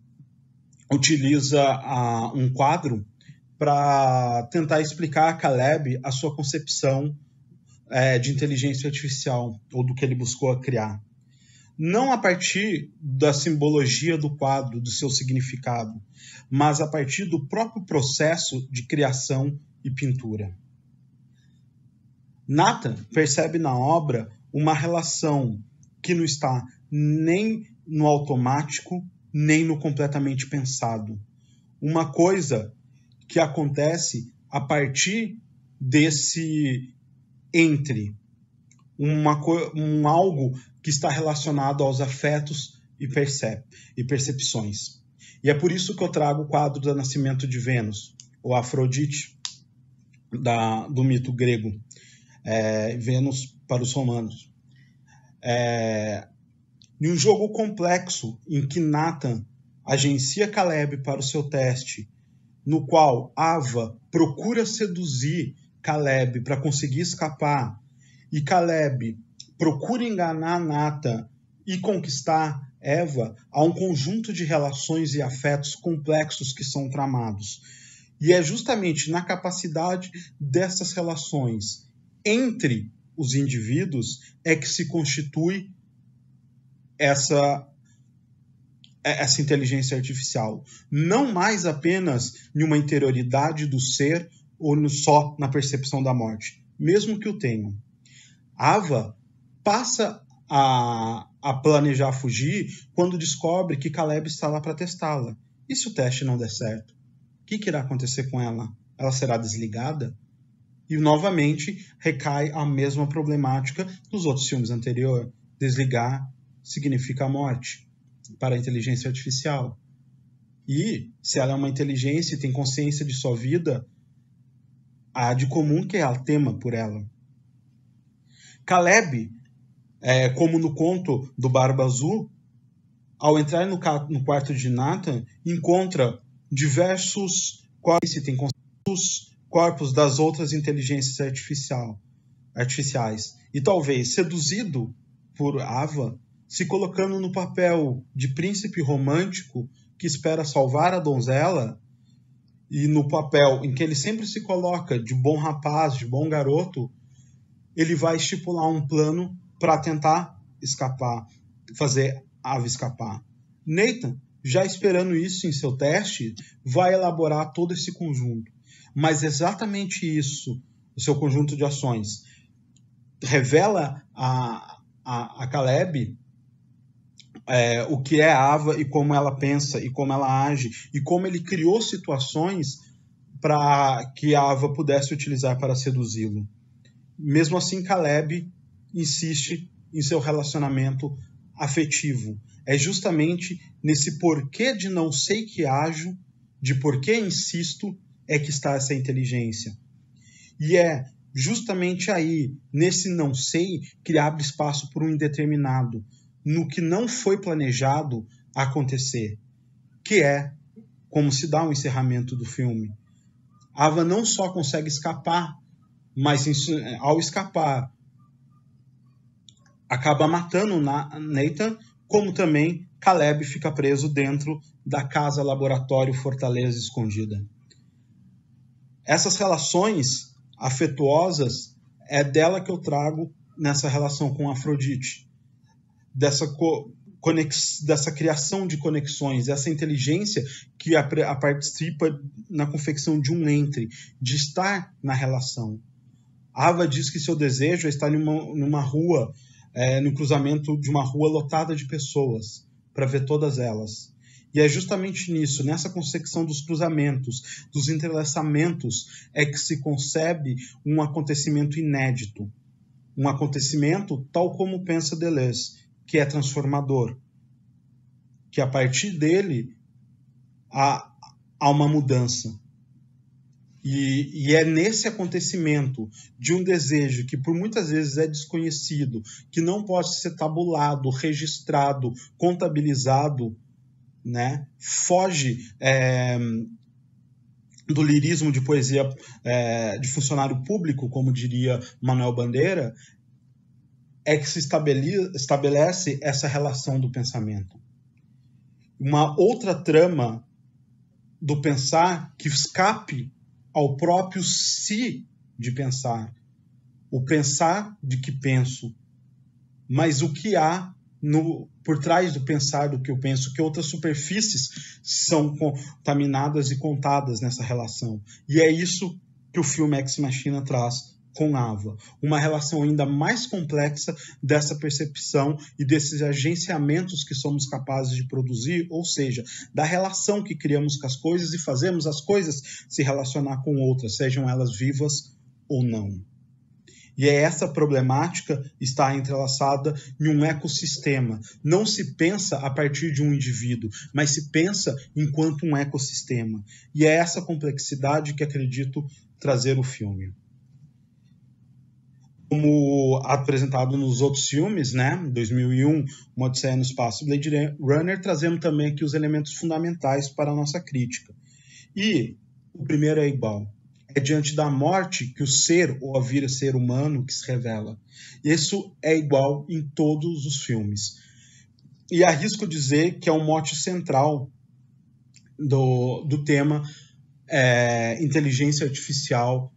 utiliza a, um quadro para tentar explicar a Caleb a sua concepção é, de inteligência artificial ou do que ele buscou criar. Não a partir da simbologia do quadro, do seu significado, mas a partir do próprio processo de criação e pintura. Nathan percebe na obra uma relação que não está nem no automático, nem no completamente pensado. Uma coisa que acontece a partir desse entre, uma, um algo que está relacionado aos afetos e, percep e percepções. E é por isso que eu trago o quadro do Nascimento de Vênus, ou Afrodite, da, do mito grego, é, Vênus para os romanos. É, em um jogo complexo em que Nathan agencia Caleb para o seu teste, no qual Ava procura seduzir Caleb para conseguir escapar, e Caleb procura enganar Nathan e conquistar Eva, há um conjunto de relações e afetos complexos que são tramados. E é justamente na capacidade dessas relações entre os indivíduos é que se constitui essa essa inteligência artificial, não mais apenas em uma interioridade do ser ou no, só na percepção da morte, mesmo que o tenham. Ava passa a, a planejar fugir quando descobre que Caleb está lá para testá-la. E se o teste não der certo? O que, que irá acontecer com ela? Ela será desligada? E novamente recai a mesma problemática dos outros filmes anteriores. Desligar significa a morte para a inteligência artificial. E, se ela é uma inteligência e tem consciência de sua vida, há de comum que ela tema por ela. Caleb, é, como no conto do Barba Azul, ao entrar no, no quarto de Nathan, encontra diversos corpos, tem corpos das outras inteligências artificial, artificiais. E talvez, seduzido por Ava, se colocando no papel de príncipe romântico que espera salvar a donzela, e no papel em que ele sempre se coloca de bom rapaz, de bom garoto, ele vai estipular um plano para tentar escapar, fazer Ava escapar. Nathan, já esperando isso em seu teste, vai elaborar todo esse conjunto. Mas exatamente isso, o seu conjunto de ações, revela a, a, a Caleb É, o que é Ava e como ela pensa e como ela age e como ele criou situações para que a Ava pudesse utilizar para seduzi-lo. Mesmo assim, Caleb insiste em seu relacionamento afetivo. É justamente nesse porquê de não sei que ajo, de porquê insisto, é que está essa inteligência. E é justamente aí, nesse não sei, que abre espaço para um indeterminado, no que não foi planejado acontecer, que é como se dá o encerramento do filme. Ava não só consegue escapar, mas ao escapar acaba matando Nathan, como também Caleb fica preso dentro da casa laboratório Fortaleza Escondida. Essas relações afetuosas é dela que eu trago nessa relação com Afrodite. Dessa, co conex dessa criação de conexões, essa inteligência que a, a participa na confecção de um entre, de estar na relação. Ava diz que seu desejo é estar numa, numa rua, é, no cruzamento de uma rua lotada de pessoas, para ver todas elas. E é justamente nisso, nessa concepção dos cruzamentos, dos entrelaçamentos, é que se concebe um acontecimento inédito. Um acontecimento tal como pensa Deleuze, que é transformador, que a partir dele há, há uma mudança. E, e é nesse acontecimento de um desejo que por muitas vezes é desconhecido, que não pode ser tabulado, registrado, contabilizado, né? Foge é, do lirismo de poesia é, de funcionário público, como diria Manuel Bandeira, é que se estabelece essa relação do pensamento. Uma outra trama do pensar que escape ao próprio si de pensar. O pensar de que penso. Mas o que há no, por trás do pensar do que eu penso, que outras superfícies são contaminadas e contadas nessa relação. E é isso que o filme Ex Machina traz com Ava, uma relação ainda mais complexa dessa percepção e desses agenciamentos que somos capazes de produzir, ou seja, da relação que criamos com as coisas e fazemos as coisas se relacionar com outras, sejam elas vivas ou não. E essa problemática está entrelaçada em um ecossistema. Não se pensa a partir de um indivíduo, mas se pensa enquanto um ecossistema. E é essa complexidade que acredito trazer o filme. Como apresentado nos outros filmes, né? dois mil e um, Uma Odisseia no Espaço e Blade Runner, trazemos também aqui os elementos fundamentais para a nossa crítica. E o primeiro é igual. É diante da morte que o ser ou a vir a ser humano que se revela. Isso é igual em todos os filmes. E arrisco dizer que é um mote central do, do tema é, inteligência artificial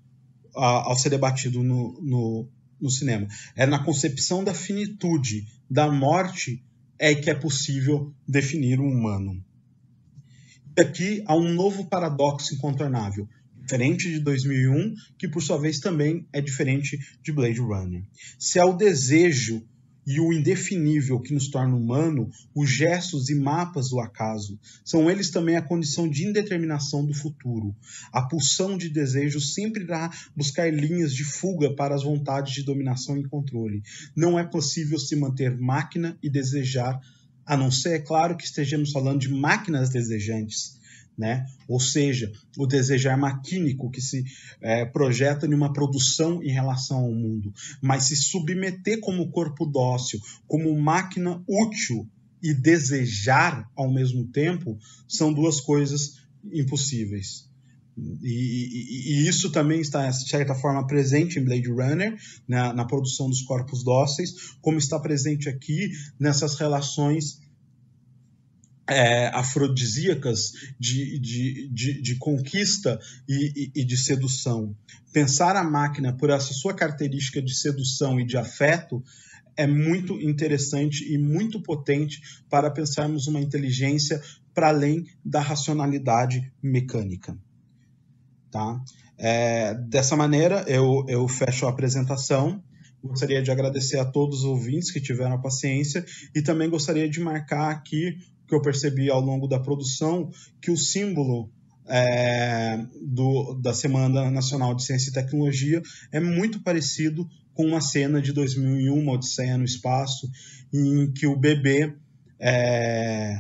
a, ao ser debatido no, no, no cinema. É na concepção da finitude, da morte, é que é possível definir o humano. E aqui há um novo paradoxo incontornável, diferente de dois mil e um, que por sua vez também é diferente de Blade Runner. Se é o desejo e o indefinível que nos torna humano, os gestos e mapas do acaso, são eles também a condição de indeterminação do futuro. A pulsão de desejo sempre irá buscar linhas de fuga para as vontades de dominação e controle. Não é possível se manter máquina e desejar, a não ser, é claro, que estejamos falando de máquinas desejantes, né? Ou seja, o desejar maquínico que se é, projeta em uma produção em relação ao mundo, mas se submeter como corpo dócil, como máquina útil e desejar ao mesmo tempo, são duas coisas impossíveis. E, e, e isso também está, de certa forma, presente em Blade Runner, na, na produção dos corpos dóceis, como está presente aqui nessas relações É, afrodisíacas de, de, de, de conquista e, e, e de sedução. Pensar a máquina por essa sua característica de sedução e de afeto é muito interessante e muito potente para pensarmos uma inteligência para além da racionalidade mecânica. Tá? É, dessa maneira, eu, eu fecho a apresentação. Gostaria de agradecer a todos os ouvintes que tiveram a paciência e também gostaria de marcar aqui que eu percebi ao longo da produção, que o símbolo é, do, da Semana Nacional de Ciência e Tecnologia é muito parecido com uma cena de dois mil e um, Uma Odisseia no Espaço, em que o bebê, é,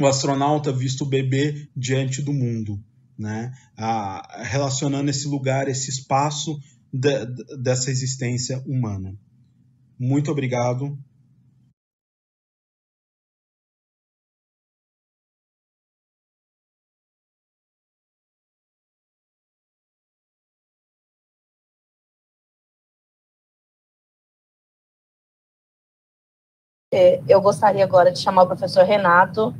o astronauta vista o bebê diante do mundo, né? Ah, relacionando esse lugar, esse espaço de, de, dessa existência humana. Muito obrigado. Eu gostaria agora de chamar o professor Renato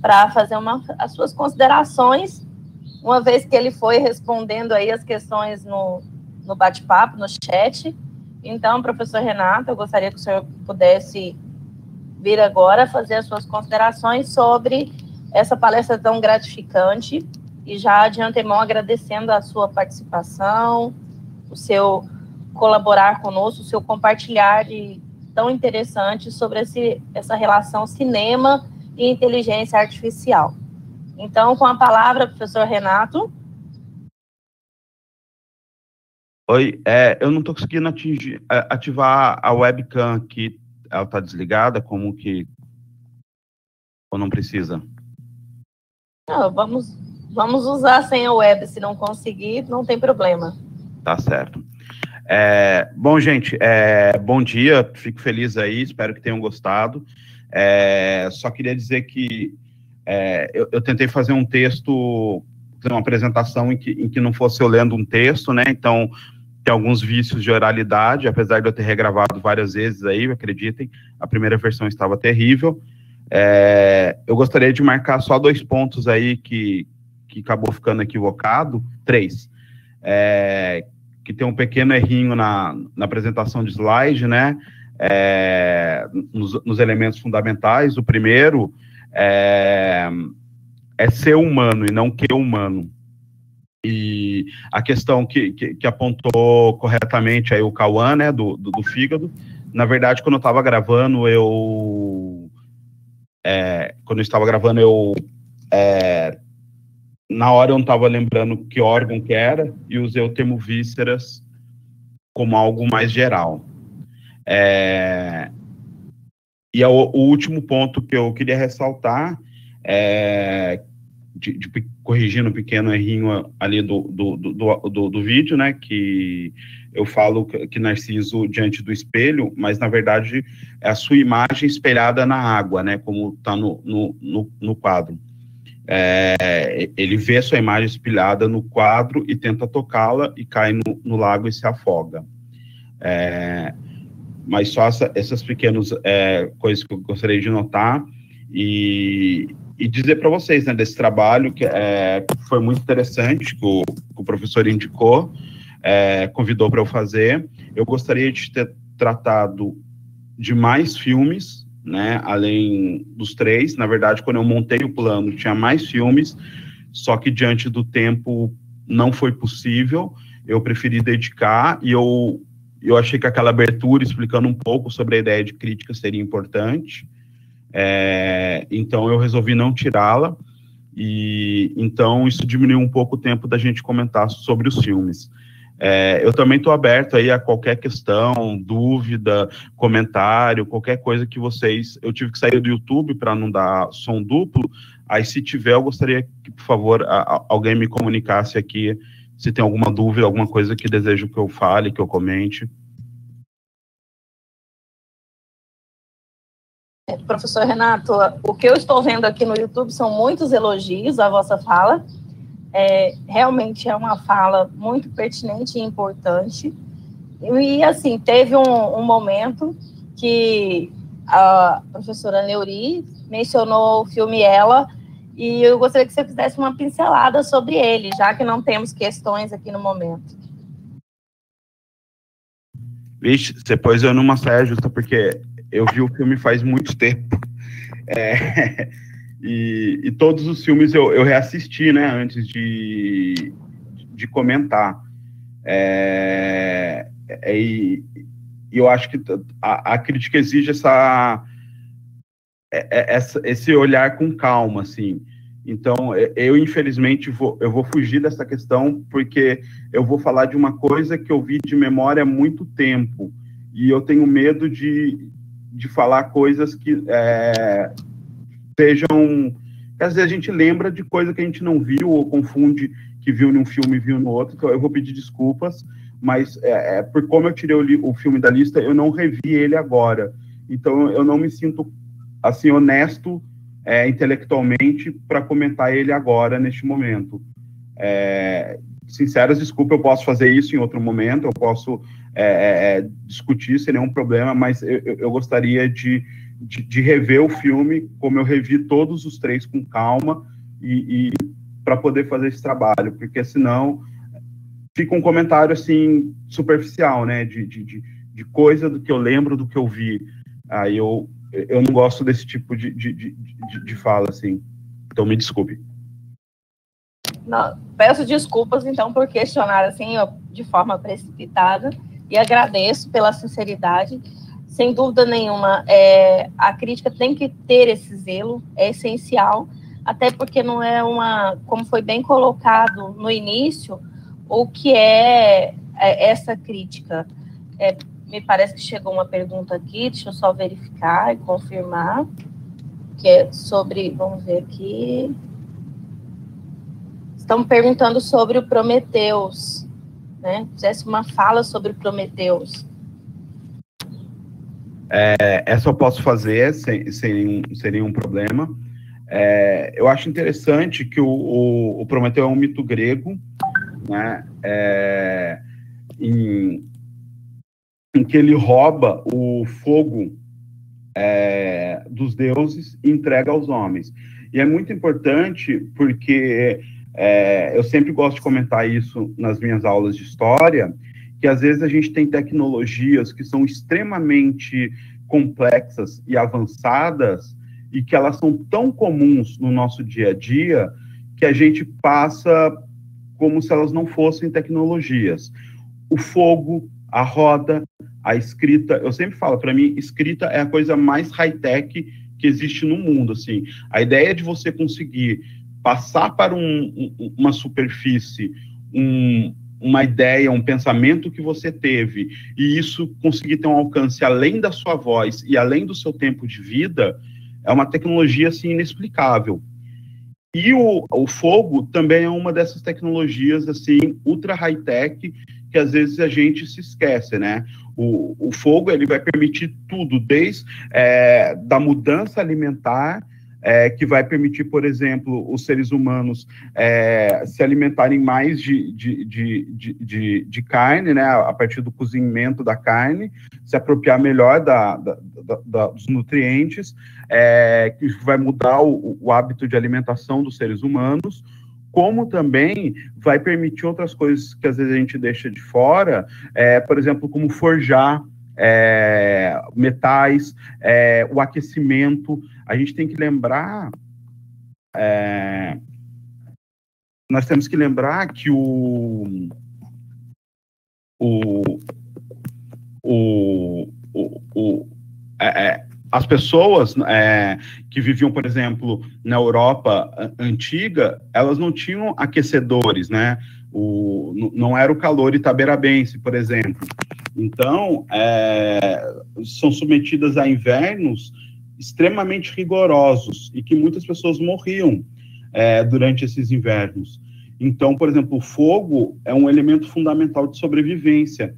para fazer uma, as suas considerações, uma vez que ele foi respondendo aí as questões no, no bate-papo, no chat. Então, professor Renato, eu gostaria que o senhor pudesse vir agora fazer as suas considerações sobre essa palestra tão gratificante e já de antemão agradecendo a sua participação, o seu colaborar conosco, o seu compartilhar de tão interessante sobre esse, essa relação cinema e inteligência artificial. Então, com a palavra, professor Renato. Oi, é, eu não estou conseguindo atingir, ativar a webcam aqui, ela está desligada, como que... Ou não precisa? Não, vamos, vamos usar sem a web, se não conseguir, não tem problema. Tá certo. É, bom, gente, é, bom dia, fico feliz aí, espero que tenham gostado. É, só queria dizer que é, eu, eu tentei fazer um texto, uma apresentação em que, em que não fosse eu lendo um texto, né? Então, tem alguns vícios de oralidade, apesar de eu ter regravado várias vezes aí, acreditem, a primeira versão estava terrível. É, eu gostaria de marcar só dois pontos aí que, que acabou ficando equivocado, três. É, que tem um pequeno errinho na, na apresentação de slide, né, é, nos, nos elementos fundamentais. O primeiro é, é ser humano e não que humano. E a questão que, que, que apontou corretamente aí o Cauã, né, do, do, do fígado, na verdade, quando eu estava gravando, eu... É, quando eu estava gravando, eu... É, na hora eu não estava lembrando que órgão que era, e usei o termo vísceras como algo mais geral. É... E o, o último ponto que eu queria ressaltar, é, de, de, corrigindo um pequeno errinho ali do, do, do, do, do vídeo, né, que eu falo que Narciso diante do espelho, mas, na verdade, é a sua imagem espelhada na água, né, como está no, no, no, no quadro. É, ele vê a sua imagem espelhada no quadro e tenta tocá-la e cai no, no lago e se afoga. É... mas só essa, essas pequenas é, coisas que eu gostaria de notar e, e dizer para vocês, né, desse trabalho, que é, foi muito interessante, que o, que o professor indicou, é, convidou para eu fazer. Eu gostaria de ter tratado de mais filmes, né, além dos três. Na verdade, quando eu montei o plano, tinha mais filmes, só que diante do tempo não foi possível. Eu preferi dedicar e eu... Eu achei que aquela abertura explicando um pouco sobre a ideia de crítica seria importante, é, então eu resolvi não tirá-la, e então isso diminuiu um pouco o tempo da gente comentar sobre os filmes. É, eu também estou aberto aí a qualquer questão, dúvida, comentário, qualquer coisa que vocês... Eu tive que sair do YouTube para não dar som duplo, aí se tiver eu gostaria que, por favor, a, a, alguém me comunicasse aqui se tem alguma dúvida, alguma coisa que desejo que eu fale, que eu comente. Professor Renato, o que eu estou vendo aqui no YouTube são muitos elogios à vossa fala. É, realmente é uma fala muito pertinente e importante. E, assim, teve um, um momento que a professora Neuri mencionou o filme Ela, e eu gostaria que você fizesse uma pincelada sobre ele, já que não temos questões aqui no momento. Vixe, você pôs eu numa saia justa, porque eu vi o filme faz muito tempo. É, e, e todos os filmes eu, eu reassisti, né, antes de, de comentar. É, e eu acho que a, a crítica exige essa, essa, esse olhar com calma, assim. Então, eu, infelizmente, vou, eu vou fugir dessa questão, porque eu vou falar de uma coisa que eu vi de memória há muito tempo, e eu tenho medo de, de falar coisas que é, sejam... Às vezes a gente lembra de coisa que a gente não viu, ou confunde que viu num filme e viu no outro, então eu vou pedir desculpas, mas é, por como eu tirei o, o filme da lista, eu não revi ele agora. Então, eu não me sinto, assim, honesto, é, intelectualmente, para comentar ele agora, neste momento. É, sinceras desculpas, eu posso fazer isso em outro momento, eu posso é, é, discutir sem nenhum problema, mas eu, eu gostaria de, de, de rever o filme, como eu revi todos os três com calma, e, e para poder fazer esse trabalho, porque senão fica um comentário, assim, superficial, né, de, de, de, de coisa do que eu lembro, do que eu vi. Aí eu... Eu não gosto desse tipo de, de, de, de, de fala, assim. Então, me desculpe. Não, peço desculpas, então, por questionar, assim, de forma precipitada. E agradeço pela sinceridade. Sem dúvida nenhuma, é, a crítica tem que ter esse zelo, é essencial. Até porque não é uma... Como foi bem colocado no início, o que é, é essa crítica? É... Me parece que chegou uma pergunta aqui, deixa eu só verificar e confirmar, que é sobre, vamos ver aqui, estão perguntando sobre o Prometheus, né, fizesse uma fala sobre o Prometheus. É, essa eu posso fazer, sem, sem, nenhum, sem nenhum problema. É, eu acho interessante que o, o, o Prometeu é um mito grego, né, é, em... em que ele rouba o fogo é, dos deuses e entrega aos homens. E é muito importante porque é, eu sempre gosto de comentar isso nas minhas aulas de história, que às vezes a gente tem tecnologias que são extremamente complexas e avançadas e que elas são tão comuns no nosso dia a dia que a gente passa como se elas não fossem tecnologias. O fogo, a roda, a escrita, eu sempre falo, para mim, escrita é a coisa mais high-tech que existe no mundo, assim. A ideia de você conseguir passar para um, um, uma superfície um, uma ideia, um pensamento que você teve, e isso conseguir ter um alcance além da sua voz e além do seu tempo de vida, é uma tecnologia, assim, inexplicável. E o, o fogo também é uma dessas tecnologias, assim, ultra high-tech, que às vezes a gente se esquece, né? O, o fogo, ele vai permitir tudo, desde é, da mudança alimentar, É, que vai permitir, por exemplo, os seres humanos é, se alimentarem mais de, de, de, de, de carne, né, a partir do cozimento da carne, se apropriar melhor da, da, da, da, dos nutrientes, é, que vai mudar o, o hábito de alimentação dos seres humanos, como também vai permitir outras coisas que às vezes a gente deixa de fora, é, por exemplo, como forjar, É, metais, é, o aquecimento. A gente tem que lembrar, é, nós temos que lembrar que o, o, o, o, o é, as pessoas é, que viviam, por exemplo, na Europa antiga, elas não tinham aquecedores, né? O, não era o calor itaberabense, por exemplo. Então, é, são submetidas a invernos extremamente rigorosos e que muitas pessoas morriam é, durante esses invernos. Então, por exemplo, o fogo é um elemento fundamental de sobrevivência,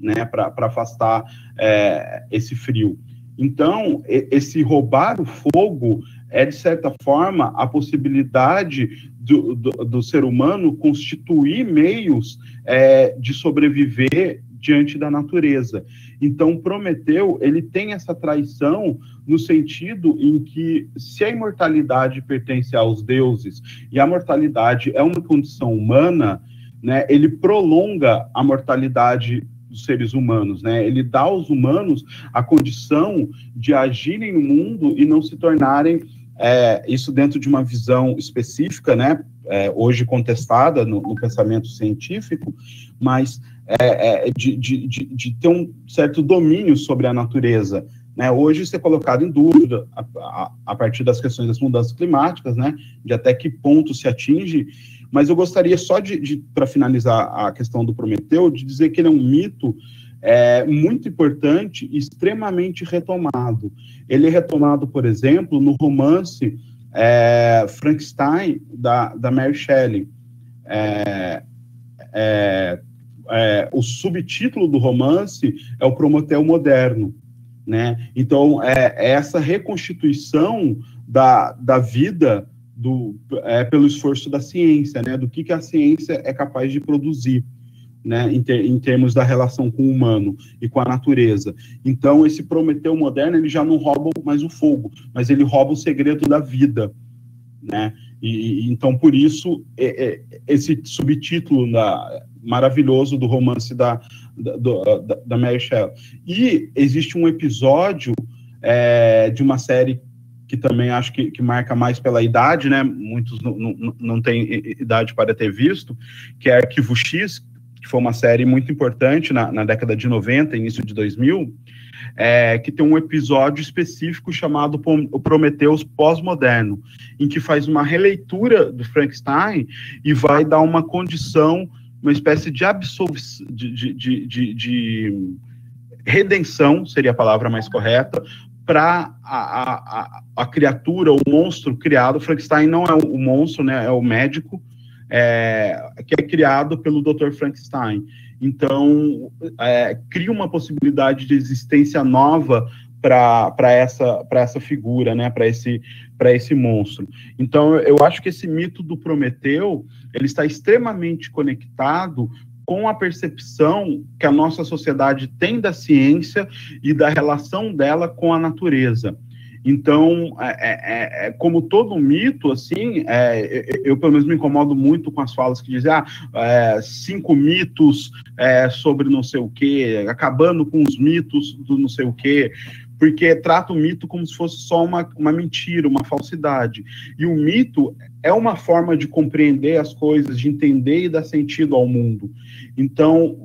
né, para afastar é, esse frio. Então, esse roubar o fogo é, de certa forma, a possibilidade do, do, do ser humano constituir meios é, de sobreviver diante da natureza. Então, Prometeu, ele tem essa traição no sentido em que, se a imortalidade pertence aos deuses e a mortalidade é uma condição humana, né, ele prolonga a mortalidade dos seres humanos, né? Ele dá aos humanos a condição de agirem no mundo e não se tornarem, é, isso dentro de uma visão específica, né, é, hoje contestada no, no pensamento científico, mas É, é, de, de, de, de ter um certo domínio sobre a natureza, né? Hoje isso é colocado em dúvida a, a, a partir das questões das mudanças climáticas, né? De até que ponto se atinge, mas eu gostaria só de, de para finalizar a questão do Prometeu, de dizer que ele é um mito é, muito importante e extremamente retomado. Ele é retomado, por exemplo, no romance é, Frankenstein, da, da Mary Shelley. É, é, É, o subtítulo do romance é o Prometeu Moderno, né? Então, é, é essa reconstituição da, da vida do, é, pelo esforço da ciência, né? Do que, que a ciência é capaz de produzir, né? Em, ter, em termos da relação com o humano e com a natureza. Então, esse Prometeu Moderno, ele já não rouba mais o fogo, mas ele rouba o segredo da vida, né? E, e, então, por isso, é, é, esse subtítulo da... maravilhoso do romance da, da, da, da Mary Shelley. E existe um episódio é, de uma série que também acho que, que marca mais pela idade, né? Muitos não, não, não têm idade para ter visto, que é Arquivo X, que foi uma série muito importante na, na década de noventa, início de dois mil, é, que tem um episódio específico chamado O Prometeus Pós-Moderno, em que faz uma releitura do Frankenstein e vai dar uma condição, uma espécie de absolvição, de, de, de, de, de redenção, seria a palavra mais correta, para a, a, a criatura, o monstro criado. Frankenstein não é o monstro, né, é o médico, é, que é criado pelo doutor Frankenstein. Então, é, cria uma possibilidade de existência nova para essa, essa figura, né, para esse, esse monstro. Então, eu acho que esse mito do Prometeu, ele está extremamente conectado com a percepção que a nossa sociedade tem da ciência e da relação dela com a natureza. Então, é, é, é, como todo mito, assim, é, eu, eu pelo menos me incomodo muito com as falas que dizem, ah, é, cinco mitos é, sobre não sei o quê, acabando com os mitos do não sei o quê, porque trata o mito como se fosse só uma, uma mentira, uma falsidade. E o mito é uma forma de compreender as coisas, de entender e dar sentido ao mundo. Então,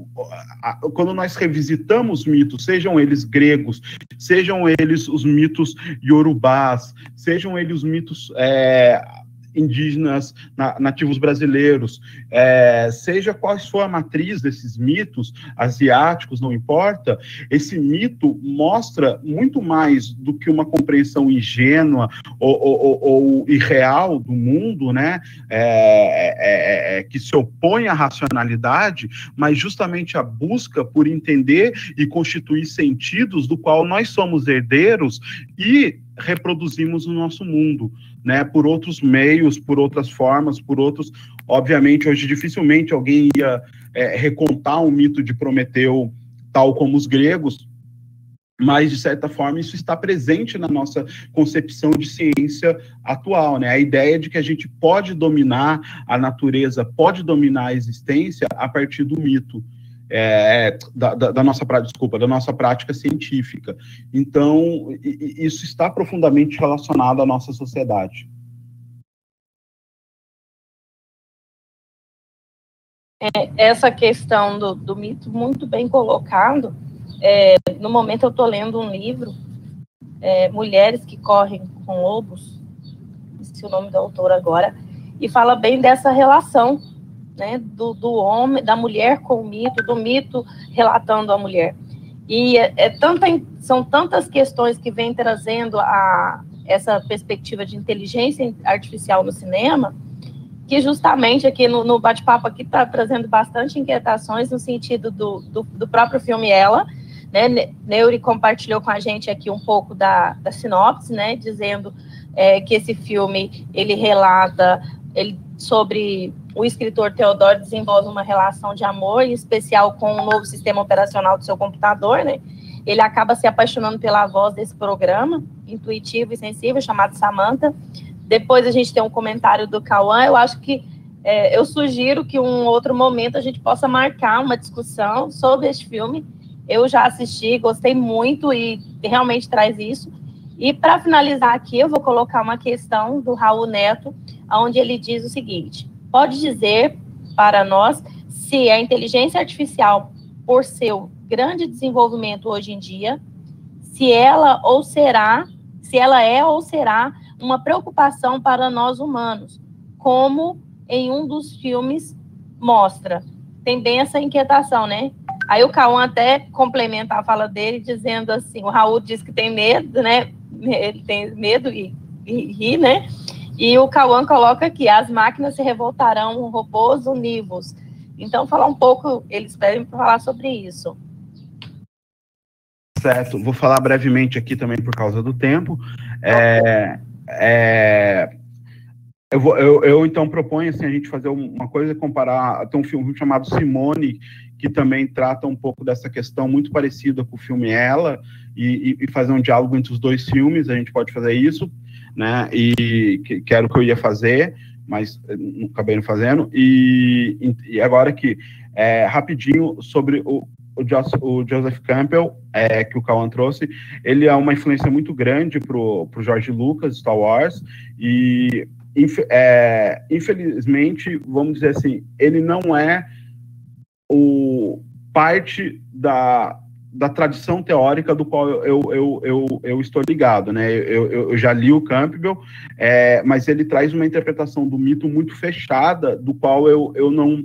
quando nós revisitamos mitos, sejam eles gregos, sejam eles os mitos iorubás, sejam eles os mitos é, indígenas na, nativos brasileiros, é, seja qual for a matriz desses mitos, asiáticos, não importa, esse mito mostra muito mais do que uma compreensão ingênua ou, ou, ou irreal do mundo, né, é, é, é, que se opõe à racionalidade, mas justamente a busca por entender e constituir sentidos do qual nós somos herdeiros e reproduzimos no nosso mundo, né, por outros meios, por outras formas, por outros... Obviamente, hoje, dificilmente alguém ia é, recontar um mito de Prometeu, tal como os gregos, mas, de certa forma, isso está presente na nossa concepção de ciência atual, né? A ideia de que a gente pode dominar a natureza, pode dominar a existência a partir do mito. É, da, da, da nossa prática, desculpa, da nossa prática científica. Então, isso está profundamente relacionado à nossa sociedade. É, essa questão do, do mito, muito bem colocado. É, no momento, eu estou lendo um livro, é, Mulheres que Correm com Lobos, esqueci o nome da autora agora, e fala bem dessa relação, né, do, do homem, da mulher com o mito, do mito relatando a mulher. E é, é tanta, são tantas questões que vem trazendo a, essa perspectiva de inteligência artificial no cinema, que justamente aqui no, no bate-papo aqui está trazendo bastante inquietações no sentido do, do, do próprio filme Ela, né? Neuri compartilhou com a gente aqui um pouco da, da sinopse, né, dizendo é, que esse filme, ele relata... Ele, sobre o escritor Theodore desenvolve uma relação de amor, em especial com o novo sistema operacional do seu computador, né? Ele acaba se apaixonando pela voz desse programa, intuitivo e sensível, chamado Samantha. Depois a gente tem um comentário do Cauã. Eu acho que, é, eu sugiro que um outro momento a gente possa marcar uma discussão sobre este filme. Eu já assisti, gostei muito e realmente traz isso. E para finalizar aqui, eu vou colocar uma questão do Raul Neto, onde ele diz o seguinte: pode dizer para nós se a inteligência artificial, por seu grande desenvolvimento hoje em dia, se ela ou será, se ela é ou será uma preocupação para nós humanos, como em um dos filmes mostra. Tem bem essa inquietação, né? Aí o Cauã até complementa a fala dele, dizendo assim, o Raul diz que tem medo, né? Ele tem medo e ri, né? E o Cauã coloca aqui, as máquinas se revoltarão, robôs univos. Então, falar um pouco, eles pedem para falar sobre isso. Certo, vou falar brevemente aqui também por causa do tempo. É, é, eu, vou, eu, eu, então, proponho assim, a gente fazer uma coisa, comparar, tem um filme chamado Simone, que também trata um pouco dessa questão muito parecida com o filme Ela, e, e fazer um diálogo entre os dois filmes, a gente pode fazer isso, né, e que, que era o que eu ia fazer, mas não, acabei não fazendo, e, e agora aqui, é, rapidinho, sobre o, o, Joseph, o Joseph Campbell, é, que o Cauã trouxe, ele é uma influência muito grande pro, pro George Lucas, Star Wars, e inf, é, infelizmente, vamos dizer assim, ele não é o parte da, da tradição teórica do qual eu, eu, eu, eu estou ligado, né? Eu, eu, eu já li o Campbell, é, mas ele traz uma interpretação do mito muito fechada, do qual eu, eu, não,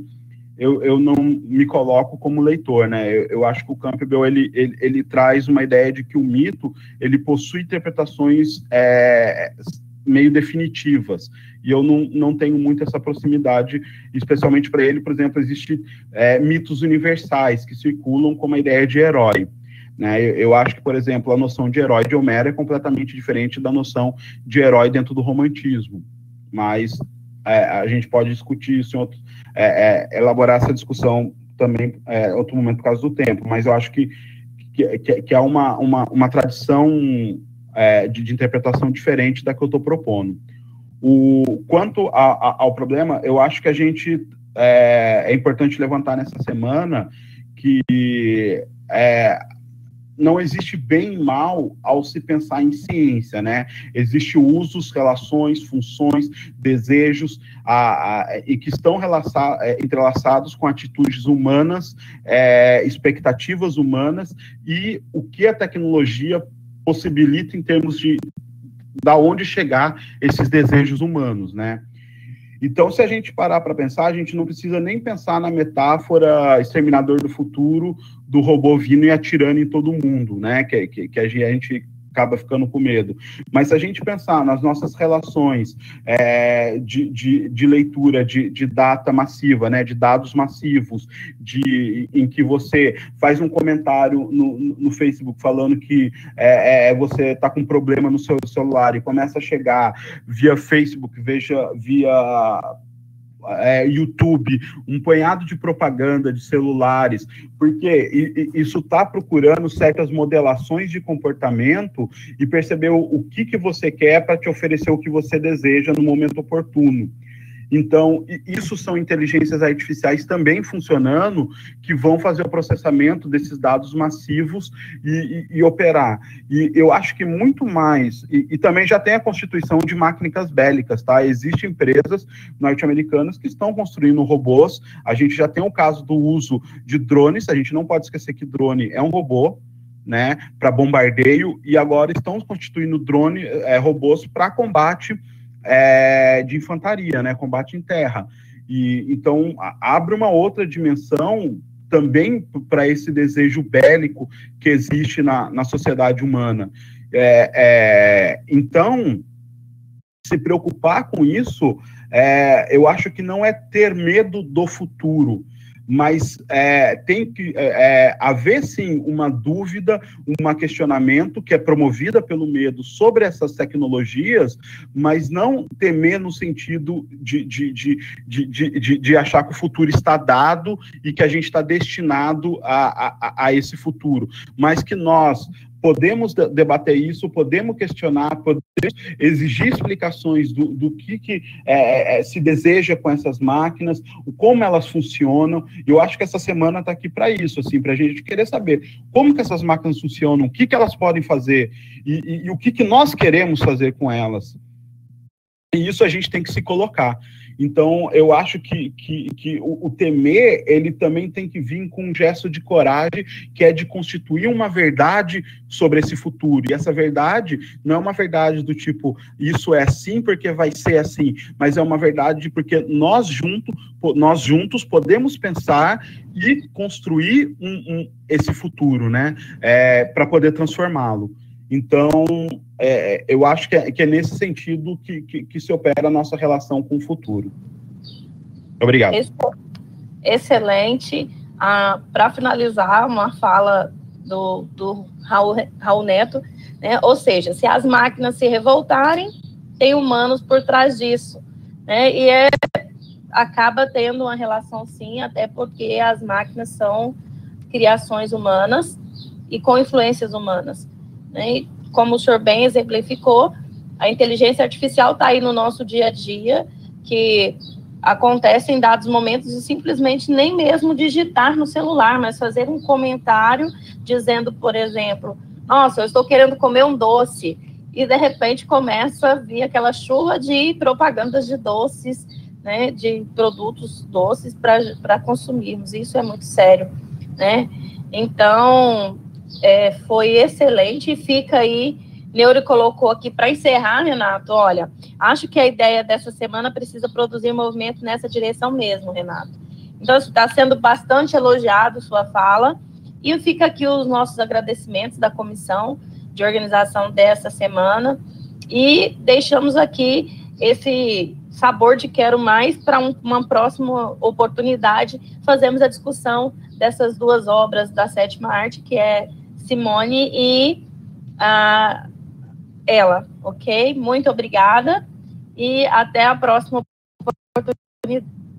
eu, eu não me coloco como leitor, né? Eu, eu acho que o Campbell, ele, ele, ele traz uma ideia de que o mito, ele possui interpretações é, meio definitivas, e eu não, não tenho muito essa proximidade, especialmente para ele. Por exemplo, existem é, mitos universais que circulam como a ideia de herói, né? Eu, eu acho que, por exemplo, a noção de herói de Homero é completamente diferente da noção de herói dentro do romantismo, mas é, a gente pode discutir isso, em outro, é, é, elaborar essa discussão também é, outro momento por causa do tempo, mas eu acho que, que, que, que há uma, uma, uma tradição é, de, de interpretação diferente da que eu estou propondo. O, quanto a, a, ao problema, eu acho que a gente é, é importante levantar nessa semana que é, não existe bem e mal ao se pensar em ciência, né? Existe usos, relações, funções, desejos a, a, e que estão relaça, entrelaçados com atitudes humanas, é, expectativas humanas, e o que a tecnologia possibilita em termos de da onde chegar esses desejos humanos, né? Então, se a gente parar para pensar, a gente não precisa nem pensar na metáfora Exterminador do Futuro, do robô vindo e atirando em todo mundo, né? Que, que, que a gente acaba ficando com medo. Mas se a gente pensar nas nossas relações é, de, de, de leitura de, de data massiva, né, de dados massivos, de, em que você faz um comentário no, no Facebook falando que é, é, você está com um problema no seu celular e começa a chegar via Facebook, veja, via... É, YouTube, um punhado de propaganda de celulares, porque isso está procurando certas modelações de comportamento e perceber o, o que, que você quer para te oferecer o que você deseja no momento oportuno. Então, isso são inteligências artificiais também funcionando, que vão fazer o processamento desses dados massivos e, e, e operar. E eu acho que muito mais, e, e também já tem a constituição de máquinas bélicas, tá? Existem empresas norte-americanas que estão construindo robôs, a gente já tem o caso do uso de drones, a gente não pode esquecer que drone é um robô, né, para bombardeio, e agora estão constituindo drone, é, robôs para combate, É, de infantaria, né, combate em terra. E então abre uma outra dimensão também para esse desejo bélico que existe na, na sociedade humana. É, é, então, se preocupar com isso, é, eu acho que não é ter medo do futuro, mas é, tem que é, haver, sim, uma dúvida, um questionamento que é promovida pelo medo sobre essas tecnologias, mas não temer no sentido de, de, de, de, de, de, de achar que o futuro está dado e que a gente está destinado a, a, a esse futuro, mas que nós podemos debater isso, podemos questionar, podemos exigir explicações do, do que, que é, se deseja com essas máquinas, como elas funcionam. Eu acho que essa semana está aqui para isso, assim, para a gente querer saber como que essas máquinas funcionam, o que, que elas podem fazer e, e, e o que, que nós queremos fazer com elas. E isso a gente tem que se colocar. Então, eu acho que, que, que o, o temer, ele também tem que vir com um gesto de coragem, que é de constituir uma verdade sobre esse futuro. E essa verdade não é uma verdade do tipo, isso é assim porque vai ser assim, mas é uma verdade porque nós, junto, nós juntos podemos pensar e construir um, um, esse futuro, né? É, para poder transformá-lo. Então, é, eu acho que é, que é nesse sentido que, que, que se opera a nossa relação com o futuro. Obrigado. Excelente. Ah, para finalizar, uma fala do, do Raul, Raul Neto, né? Ou seja, se as máquinas se revoltarem, tem humanos por trás disso, né? E é, acaba tendo uma relação, sim, até porque as máquinas são criações humanas e com influências humanas. E como o senhor bem exemplificou, a inteligência artificial está aí no nosso dia a dia, que acontece em dados momentos de simplesmente nem mesmo digitar no celular, mas fazer um comentário dizendo, por exemplo, nossa, eu estou querendo comer um doce, e de repente começa a vir aquela chuva de propagandas de doces, né, de produtos doces para consumirmos. Isso é muito sério, né? Então... É, foi excelente, fica aí, Neuro colocou aqui para encerrar, Renato, olha, acho que a ideia dessa semana precisa produzir movimento nessa direção mesmo, Renato. Então, está sendo bastante elogiado sua fala, e fica aqui os nossos agradecimentos da comissão de organização dessa semana, e deixamos aqui esse sabor de quero mais para um, uma próxima oportunidade, fazemos a discussão dessas duas obras da sétima arte, que é Simone e ah, Ela, ok? Muito obrigada e até a próxima oportunidade.